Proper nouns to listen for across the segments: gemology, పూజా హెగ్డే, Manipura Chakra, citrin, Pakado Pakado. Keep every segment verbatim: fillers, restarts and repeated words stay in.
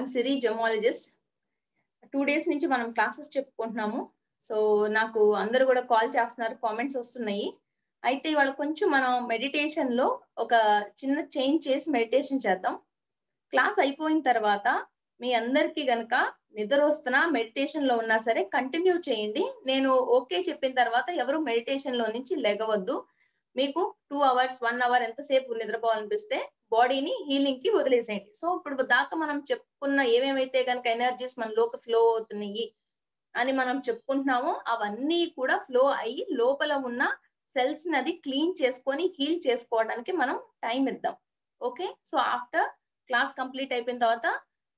I'm Siri, gemologist. Two days నుంచి మనం classes చెప్పుకుంటున్నాము. So నాకు అందరూ కూడా కాల్ చేస్తున్నారు, కామెంట్స్ వస్తున్నాయి. అయితే ఇవాళ కొంచెం మనం మెడిటేషన్ లో ఒక చిన్న చేంజ్ చేసి మెడిటేషన్ చేద్దాం. క్లాస్ అయిపోయిన తర్వాత మీ అందరికీ గనక నిద్ర వస్తున్నా మెడిటేషన్ లో ఉన్నా సరే కంటిన్యూ చేయండి. నేను ఓకే చెప్పిన తర్వాత ఎవరు మెడిటేషన్ లో నుంచి లెగవద్దు. మీకు టూ అవర్స్ వన్ అవర్ ఎంతసేపు నిద్రపోవాలనిపిస్తే బాడీని హీలింగ్ కి వదిలేసేయండి. సో ఇప్పుడు దాకా మనం చెప్పుకున్న ఏమేమైతే కనుక ఎనర్జీస్ మనలోకి ఫ్లో అవుతున్నాయి అని మనం చెప్పుకుంటున్నామో అవన్నీ కూడా ఫ్లో అయ్యి లోపల ఉన్న సెల్స్ ని అది క్లీన్ చేసుకొని హీల్ చేసుకోవడానికి మనం టైం ఇద్దాం. Okay, so after class complete అయిపోయిన తర్వాత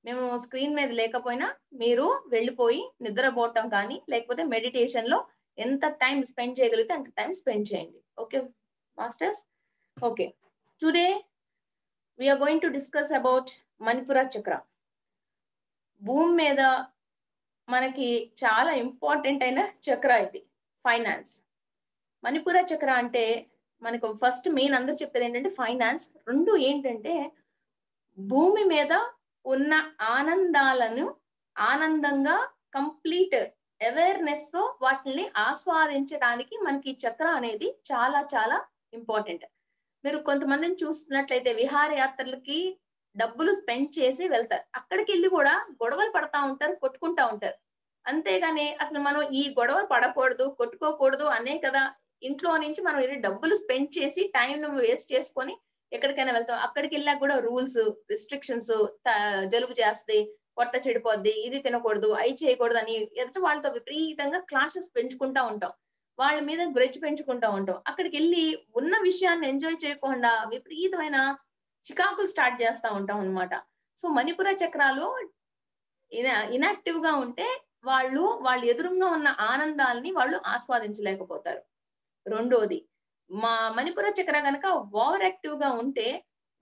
మేము స్క్రీన్ మీద లేకపోయినా మీరు వెళ్ళిపోయి నిద్రపోవటం కానీ లేకపోతే మెడిటేషన్ లో ఎంత టైం స్పెండ్ చేయగలిగితే అంత టైం స్పెండ్ చేయండి. Okay masters. Okay, today we are going to discuss about Manipura Chakra. భూమి మీద మనకి చాలా ఇంపార్టెంట్ అయిన చక్ర ఇది, ఫైనాన్స్. మణిపుర చక్ర అంటే మనకు ఫస్ట్ మెయిన్ అందరూ చెప్పేది ఏంటంటే ఫైనాన్స్. రెండు ఏంటంటే భూమి మీద ఉన్న ఆనందాలను ఆనందంగా కంప్లీట్ అవేర్నెస్ తో వాటిని ఆస్వాదించడానికి మనకి ఈ చక్ర అనేది చాలా చాలా ఇంపార్టెంట్. మీరు కొంతమందిని చూస్తున్నట్లయితే విహారయాత్రలకి డబ్బులు స్పెండ్ చేసి వెళ్తారు, అక్కడికి వెళ్ళి కూడా గొడవలు పడతా ఉంటారు, కొట్టుకుంటా ఉంటారు. అంతేగాని అసలు మనం ఈ గొడవలు పడకూడదు కొట్టుకోకూడదు అనే కదా ఇంట్లో నుంచి మనం ఇది డబ్బులు స్పెండ్ చేసి టైం వేస్ట్ చేసుకొని ఎక్కడికైనా వెళ్తాం. అక్కడికి వెళ్ళాక కూడా రూల్స్ రిస్ట్రిక్షన్స్, జలుబు చేస్తే పొట్ట చెడిపోద్ది, ఇది తినకూడదు అవి చేయకూడదు అని ఎదుట వాళ్ళతో విపరీతంగా క్లాషెస్ పెంచుకుంటా ఉంటాం, వాళ్ళ మీద గ్రెజ్ పెంచుకుంటా ఉంటాం. అక్కడికి వెళ్ళి ఉన్న విషయాన్ని ఎంజాయ్ చేయకుండా విపరీతమైన చికాకులు స్టార్ట్ చేస్తూ ఉంటాం అనమాట. సో మణిపుర చక్రాలు ఇనా ఇనాక్టివ్ గా ఉంటే వాళ్ళు వాళ్ళు ఎదురుగా ఉన్న ఆనందాలని వాళ్ళు ఆస్వాదించలేకపోతారు. రెండోది, మా మణిపుర చక్ర కనుక ఓవర్ యాక్టివ్ గా ఉంటే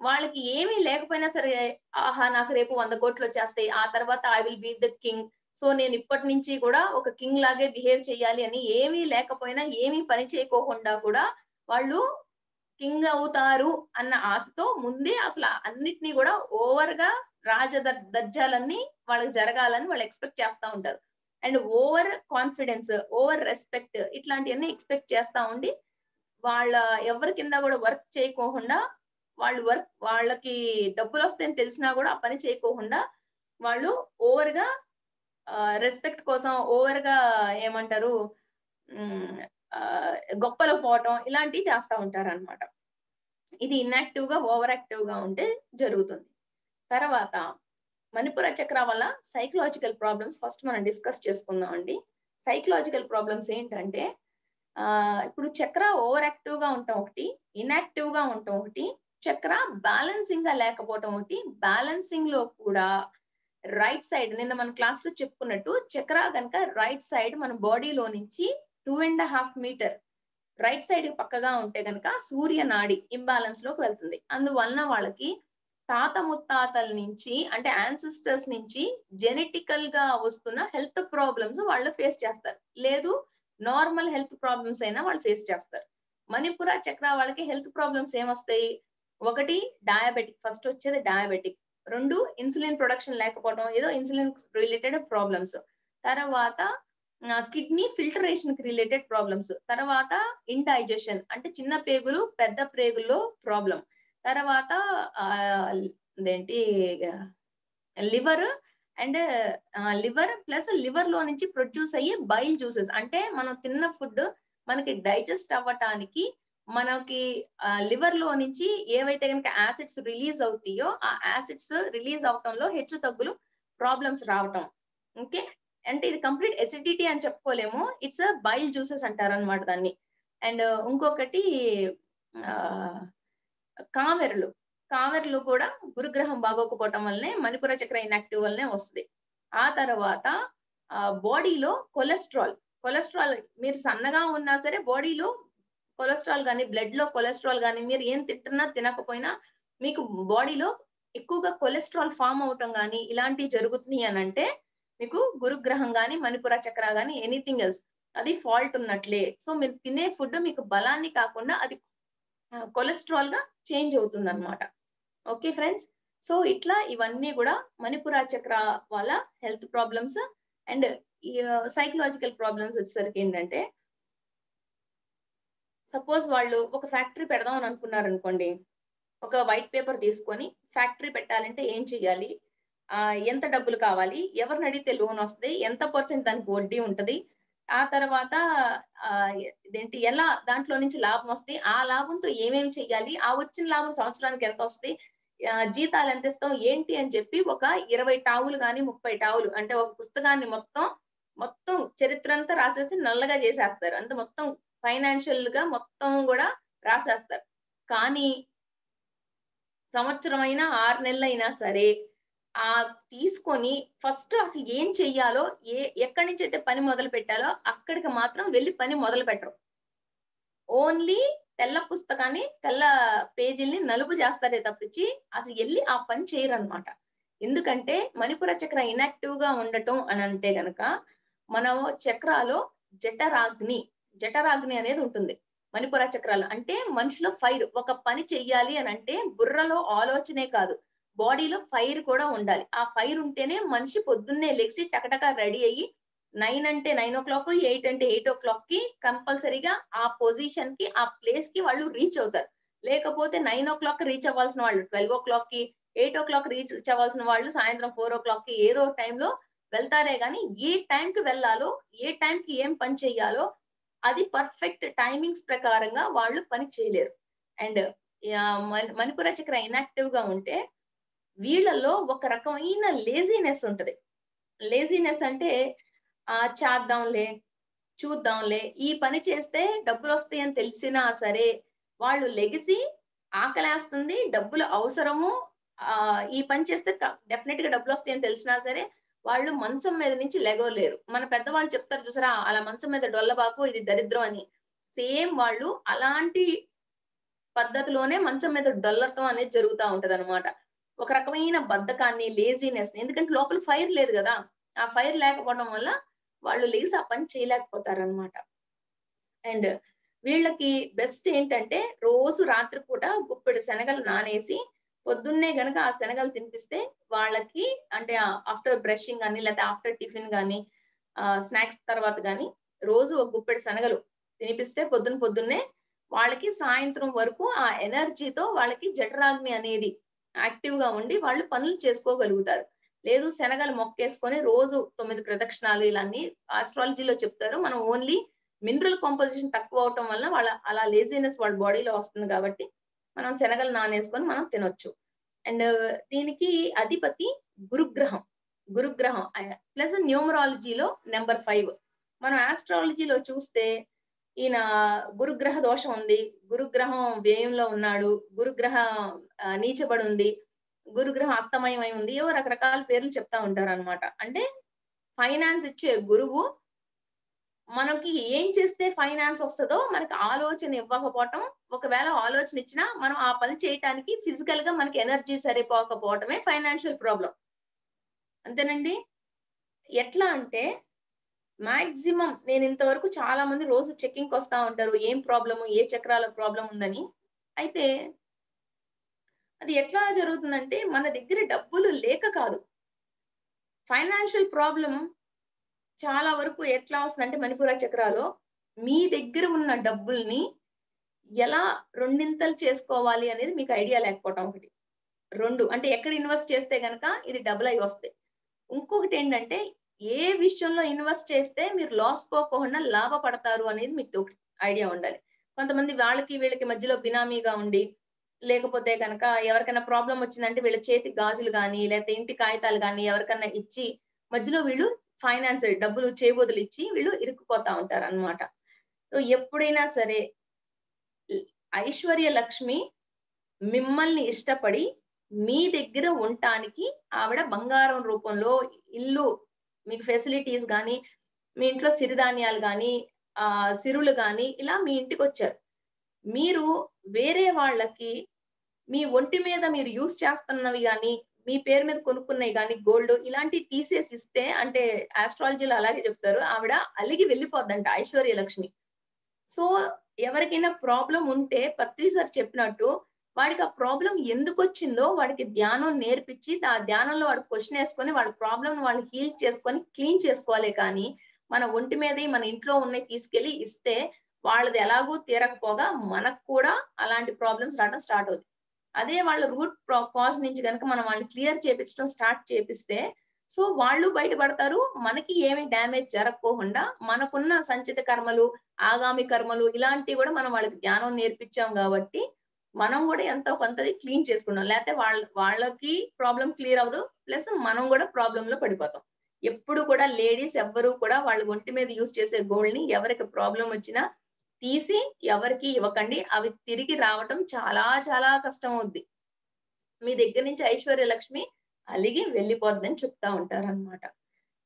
వాళ్ళకి ఏమీ లేకపోయినా సరే ఆహా నాకు రేపు వంద కోట్లు వచ్చేస్తాయి, ఆ తర్వాత I will be the king, so నేను ఇప్పటి నుంచి కూడా ఒక కింగ్ లాగే బిహేవ్ చేయాలి అని ఏమీ లేకపోయినా ఏమీ పని చేయకోకుండా కూడా వాళ్ళు కింగ్ అవుతారు అన్న ఆశతో ముందే అసలు అన్నిటినీ కూడా ఓవర్ గా రాజ దర్జాలన్నీ వాళ్ళకి జరగాలని వాళ్ళు ఎక్స్పెక్ట్ చేస్తూ ఉంటారు. And over confidence, over respect ఇట్లాంటివన్నీ ఎక్స్పెక్ట్ చేస్తూ ఉండి వాళ్ళ ఎవరి కింద కూడా వర్క్ చేయకోకుండా వాళ్ళు వర్క్ వాళ్ళకి డబ్బులు వస్తాయని తెలిసినా కూడా ఆ పని చేయకోకుండా వాళ్ళు ఓవర్ గా రెస్పెక్ట్ కోసం ఓవర్ గా ఏమంటారు గొప్పలు పోవటం ఇలాంటివి చేస్తూ ఉంటారు అనమాట. ఇది ఇన్యాక్టివ్ గా ఓవర్ యాక్టివ్ గా ఉంటే జరుగుతుంది. తర్వాత మణిపుర చక్ర వల్ల సైకలాజికల్ ప్రాబ్లమ్స్ ఫస్ట్ మనం డిస్కస్ చేసుకుందాం అండి. సైకలాజికల్ ప్రాబ్లమ్స్ ఏంటంటే ఆ ఇప్పుడు చక్ర ఓవర్ యాక్టివ్ గా ఉండటం ఒకటి, ఇన్యాక్టివ్ గా ఉండటం ఒకటి, చక్ర బ్యాలెన్సింగ్ గా లేకపోవటం ఒకటి. బ్యాలెన్సింగ్ లో కూడా రైట్ సైడ్ నిన్న మన క్లాస్ లో చెప్పుకున్నట్టు చక్ర కనుక రైట్ సైడ్ మన బాడీలో నుంచి two and half meter right side పక్కగా ఉంటే కనుక సూర్య నాడి ఇంబాలెన్స్ లోకి వెళ్తుంది. అందువలన వాళ్ళకి తాత ముత్తాతల నుంచి అంటే యాన్సిస్టర్స్ నుంచి జెనెటికల్ గా వస్తున్న హెల్త్ ప్రాబ్లమ్స్ వాళ్ళు ఫేస్ చేస్తారు, లేదు నార్మల్ హెల్త్ ప్రాబ్లమ్స్ అయినా వాళ్ళు ఫేస్ చేస్తారు. మణిపుర చక్ర వాళ్ళకి హెల్త్ ప్రాబ్లమ్స్ ఏమొస్తాయి, ఒకటి డయాబెటిక్, ఫస్ట్ వచ్చేది డయాబెటిక్, రెండు ఇన్సులిన్ ప్రొడక్షన్ లేకపోవడం ఏదో ఇన్సులిన్ రిలేటెడ్ ప్రాబ్లమ్స్, తర్వాత కిడ్నీ ఫిల్టరేషన్ కి రిలేటెడ్ ప్రాబ్లమ్స్, తర్వాత ఇండైజెషన్ అంటే చిన్న పేగులు పెద్ద పేగుల్లో ప్రాబ్లం, తర్వాత అదేంటి liver and liver plus liver లో నుంచి ప్రొడ్యూస్ అయ్యే బైల్ జ్యూసెస్ అంటే మనం తిన్న ఫుడ్ మనకి డైజెస్ట్ అవ్వటానికి మనకి లివర్ లో నుంచి ఏవైతే కనుక యాసిడ్స్ రిలీజ్ అవుతాయో ఆ యాసిడ్స్ రిలీజ్ అవటంలో హెచ్చు తగ్గులు ప్రాబ్లమ్స్ రావటం. ఓకే, అంటే ఇది కంప్లీట్ ఎసిడిటీ అని చెప్పుకోలేము, ఇట్స్ బైల్ జ్యూసెస్ అంటారు అనమాట దాన్ని. అండ్ ఇంకొకటి కామెర్లు, కామెర్లు కూడా గురుగ్రహం బాగోకపోవటం వల్లనే మణిపుర చక్ర ఇన్యాక్టివ్ వల్లనే వస్తుంది. ఆ తర్వాత బాడీలో కొలెస్ట్రాల్, కొలెస్ట్రాల్ మీరు సన్నగా ఉన్నా సరే బాడీలో కొలెస్ట్రాల్ కానీ బ్లడ్ లో కొలెస్ట్రాల్ కానీ మీరు ఏం తింటున్నా తినకపోయినా మీకు బాడీలో ఎక్కువగా కొలెస్ట్రాల్ ఫామ్ అవటం కానీ ఇలాంటివి జరుగుతున్నాయి అని అంటే మీకు గురుగ్రహం కానీ మణిపుర చక్ర కానీ ఎనీథింగ్ ఎల్స్ అది ఫాల్ట్ ఉన్నట్లే. సో మీరు తినే ఫుడ్ మీకు బలాన్ని కాకుండా అది కొలెస్ట్రాల్ గా చేంజ్ అవుతుంది అనమాట. ఓకే ఫ్రెండ్స్, సో ఇట్లా ఇవన్నీ కూడా మణిపుర చక్ర వాళ్ళ health problems and psychological problems వచ్చేసరికి ఏంటంటే, సపోజ్ వాళ్ళు ఒక ఫ్యాక్టరీ పెడదాం అని అనుకున్నారు అనుకోండి, ఒక వైట్ పేపర్ తీసుకొని ఫ్యాక్టరీ పెట్టాలంటే ఏం చెయ్యాలి, ఎంత డబ్బులు కావాలి, ఎవరిని అడిగితే లోన్ వస్తుంది, ఎంత పర్సెంట్ దానికి వడ్డీ ఉంటుంది, ఆ తర్వాత ఇదేంటి ఎలా దాంట్లో నుంచి లాభం వస్తాయి, ఆ లాభంతో ఏమేమి చెయ్యాలి, ఆ వచ్చిన లాభం సంవత్సరానికి ఎంత వస్తాయి, జీతాలు ఎంత ఇస్తాం ఏంటి అని చెప్పి ఒక ఇరవై టావులు కానీ ముప్పై టావులు అంటే ఒక పుస్తకాన్ని మొత్తం మొత్తం చరిత్ర అంతా రాసేసి నల్లగా చేసేస్తారు, అంత మొత్తం ఫైనాన్షియల్ గా మొత్తం కూడా రాసేస్తారు. కానీ సంవత్సరం అయినా ఆరు నెలలు అయినా సరే ఆ తీసుకొని ఫస్ట్ అసలు ఏం చెయ్యాలో, ఏ ఎక్కడి నుంచి అయితే పని మొదలు పెట్టాలో అక్కడికి మాత్రం వెళ్ళి పని మొదలు పెట్టరు. ఓన్లీ తెల్ల పుస్తకాన్ని తెల్ల పేజీల్ని నలుపు చేస్తారే తప్పించి అసలు వెళ్ళి ఆ పని చేయరు అనమాట. ఎందుకంటే మణిపుర చక్ర ఇనాక్టివ్ గా ఉండటం అని అంటే గనక, మన చక్రాలో జఠరాగ్ని జఠరాగ్ని అనేది ఉంటుంది మణిపుర చక్రాలు అంటే మనిషిలో ఫైర్. ఒక పని చెయ్యాలి అని అంటే బుర్రలో ఆలోచనే కాదు, బాడీలో ఫైర్ కూడా ఉండాలి. ఆ ఫైర్ ఉంటేనే మనిషి పొద్దున్నే లెగ్సి టకటక రెడీ అయ్యి నైన్ అంటే నైన్ ఓ క్లాక్ ఎయిట్ అంటే ఎయిట్ ఓ క్లాక్ కి కంపల్సరీగా ఆ పొజిషన్ కి ఆ ప్లేస్ కి వాళ్ళు రీచ్ అవుతారు. లేకపోతే నైన్ ఓ క్లాక్ రీచ్ అవ్వాల్సిన వాళ్ళు ట్వెల్వ్ ఓ క్లాక్ కి, ఎయిట్ ఓ క్లాక్ రీచ్ అవ్వాల్సిన వాళ్ళు సాయంత్రం ఫోర్ ఓ క్లాక్ కి ఏదో టైంలో వెళ్తారే గానీ ఏ టైంకి వెళ్ళాలో ఏ టైంకి ఏం పని చెయ్యాలో అది పర్ఫెక్ట్ టైమింగ్స్ ప్రకారంగా వాళ్ళు పని చేయలేరు. అండ్ మణిపుర చక్ర ఇనాక్టివ్ గా ఉంటే వీళ్ళల్లో ఒక రకమైన లేజీనెస్ ఉంటది. లేజీనెస్ అంటే ఆ చేద్దాంలే చూద్దాంలే ఈ పని చేస్తే డబ్బులు వస్తాయని తెలిసినా సరే వాళ్ళు లెగిసి ఆకలేస్తుంది డబ్బులు అవసరము, ఆ ఈ పని చేస్తే డెఫినెట్ గా డబ్బులు వస్తాయని తెలిసినా సరే వాళ్ళు మంచం మీద నుంచి లెగవలేరు. మన పెద్దవాళ్ళు చెప్తారు చూసారా, అలా మంచం మీద డొల్లబాకు ఇది దరిద్రం అని, సేమ్ వాళ్ళు అలాంటి పద్ధతిలోనే మంచం మీద డొల్లటం అనేది జరుగుతూ ఉంటది అనమాట. ఒక రకమైన బద్ధకాన్ని లేజీనెస్, ఎందుకంటే లోపల ఫైర్ లేదు కదా, ఆ ఫైర్ లేకపోవడం వల్ల వాళ్ళు లేచి ఆ పని చేయలేకపోతారు అనమాట. అండ్ వీళ్ళకి బెస్ట్ ఏంటంటే రోజు రాత్రి పూట గుప్పెడు శనగలు నానేసి పొద్దున్నే గనక ఆ శనగలు తినిపిస్తే వాళ్ళకి అంటే ఆఫ్టర్ బ్రషింగ్ కానీ లేకపోతే ఆఫ్టర్ టిఫిన్ కానీ స్నాక్స్ తర్వాత కానీ రోజు ఒక గుప్పెడు శనగలు తినిపిస్తే పొద్దున్న పొద్దున్నే వాళ్ళకి సాయంత్రం వరకు ఆ ఎనర్జీతో వాళ్ళకి జఠరాగ్ని అనేది యాక్టివ్ గా ఉండి వాళ్ళు పనులు చేసుకోగలుగుతారు. లేదు శనగలు మొక్కేసుకొని రోజు తొమ్మిది ప్రదక్షిణాలు ఇలా అన్ని ఆస్ట్రాలజీలో చెప్తారు. మనం ఓన్లీ మినరల్ కాంపోజిషన్ తక్కువ అవటం వల్ల వాళ్ళ అలా లేజీనెస్ వాళ్ళ బాడీలో వస్తుంది కాబట్టి మనం శనగలు నానేసుకొని మనం తినొచ్చు. అండ్ దీనికి అధిపతి గురుగ్రహం, గురుగ్రహం ప్లస్ న్యూమరాలజీలో నెంబర్ ఫైవ్. మనం ఆస్ట్రాలజీలో చూస్తే ఈయన గురుగ్రహ దోషం ఉంది, గురుగ్రహం వ్యయంలో ఉన్నాడు, గురుగ్రహం నీచబడి ఉంది, గురుగ్రహం అస్తమయం అయి ఉంది, ఏవో రకరకాల పేర్లు చెప్తా ఉంటారు అనమాట. అంటే ఫైనాన్స్ ఇచ్చే గురువు మనకి ఏం చేస్తే ఫైనాన్స్ వస్తుందో మనకి ఆలోచన ఇవ్వకపోవటం, ఒకవేళ ఆలోచన ఇచ్చినా మనం ఆ పని చేయటానికి ఫిజికల్ గా మనకి ఎనర్జీ సరిపోకపోవటమే ఫైనాన్షియల్ ప్రాబ్లం. అంతేనండి. ఎట్లా అంటే మాక్సిమం నేను ఇంతవరకు చాలా మంది రోజు చెక్కింగ్కి వస్తూ ఉంటారు ఏం ప్రాబ్లము ఏ చక్రాల ప్రాబ్లం ఉందని. అయితే అది ఎట్లా జరుగుతుందంటే మన దగ్గర డబ్బులు లేక కాదు, ఫైనాన్షియల్ ప్రాబ్లం చాలా వరకు ఎట్లా వస్తుందంటే మణిపుర చక్రాలో మీ దగ్గర ఉన్న డబ్బుల్ని ఎలా రెండింతలు చేసుకోవాలి అనేది మీకు ఐడియా లేకపోవటం ఒకటి. రెండు అంటే ఎక్కడ ఇన్వెస్ట్ చేస్తే కనుక ఇది డబుల్ అయి వస్తాయి. ఇంకొకటి ఏంటంటే ఏ విషయంలో ఇన్వెస్ట్ చేస్తే మీరు లాస్ పోకుండా లాభపడతారు అనేది మీకు ఐడియా ఉండాలి. కొంతమంది వాళ్ళకి వీళ్ళకి మధ్యలో బినామీగా ఉండి లేకపోతే కనుక ఎవరికైనా ప్రాబ్లం వచ్చిందంటే వీళ్ళ చేతి గాజులు కానీ లేకపోతే ఇంటి కాగితాలు కానీ ఎవరికన్నా ఇచ్చి మధ్యలో వీళ్ళు ఫైనాన్స్ డబ్బులు చేయబోదులు ఇచ్చి వీళ్ళు ఇరుక్కుపోతా ఉంటారు అనమాట. సో ఎప్పుడైనా సరే ఐశ్వర్య లక్ష్మి మిమ్మల్ని ఇష్టపడి మీ దగ్గర ఉండటానికి ఆవిడ బంగారం రూపంలో ఇల్లు మీకు ఫెసిలిటీస్ కానీ మీ ఇంట్లో సిరిధాన్యాలు కానీ ఆ సిరులు కానీ ఇలా మీ ఇంటికి వచ్చారు. మీరు వేరే వాళ్ళకి మీ ఒంటి మీద మీరు యూజ్ చేస్తున్నవి కానీ మీ పేరు మీద కొనుక్కున్నవి కానీ గోల్డ్ ఇలాంటివి తీసేసి ఇస్తే అంటే ఆస్ట్రాలజీలో అలాగే చెప్తారు ఆవిడ అలిగి వెళ్ళిపోద్దంట ఐశ్వర్య లక్ష్మి. సో ఎవరికైనా ప్రాబ్లం ఉంటే పత్రిసారి చెప్పినట్టు వాడికి ఆ ప్రాబ్లం ఎందుకు వచ్చిందో వాడికి ధ్యానం నేర్పించి ఆ ధ్యానంలో వాడు క్వశ్చన్ వేసుకొని వాళ్ళ ప్రాబ్లం వాళ్ళు హీల్ చేసుకొని క్లీన్ చేసుకోవాలి. కానీ మన ఒంటి మీద మన ఇంట్లో ఉన్నవి తీసుకెళ్లి ఇస్తే వాళ్ళది ఎలాగూ తీరకపోగా మనకు కూడా అలాంటి ప్రాబ్లమ్స్ రావడం స్టార్ట్ అవుతుంది. అదే వాళ్ళ రూట్ కాజ్ నుంచి కనుక మనం వాళ్ళని క్లియర్ చేపించడం స్టార్ట్ చేపిస్తే సో వాళ్ళు బయటపడతారు. మనకి ఏమి డ్యామేజ్ జరగకోకుండా మనకున్న సంచిత కర్మలు ఆగామి కర్మలు ఇలాంటివి కూడా మనం వాళ్ళకి ధ్యానం నేర్పించాం కాబట్టి మనం కూడా ఎంతో కొంతది క్లీన్ చేసుకున్నాం. లేకపోతే వాళ్ళ వాళ్ళకి ప్రాబ్లం క్లియర్ అవ్వదు, ప్లస్ మనం కూడా ప్రాబ్లం లో పడిపోతాం. ఎప్పుడు కూడా లేడీస్ ఎవ్వరూ కూడా వాళ్ళ ఒంటి మీద యూజ్ చేసే గోల్డ్ ని ఎవరికి ప్రాబ్లం వచ్చినా తీసి ఎవరికి ఇవ్వకండి. అవి తిరిగి రావటం చాలా చాలా కష్టం అవుద్ది. మీ దగ్గర నుంచి ఐశ్వర్య లక్ష్మి అలిగి వెళ్ళిపోద్దని చెప్తా ఉంటారు అనమాట.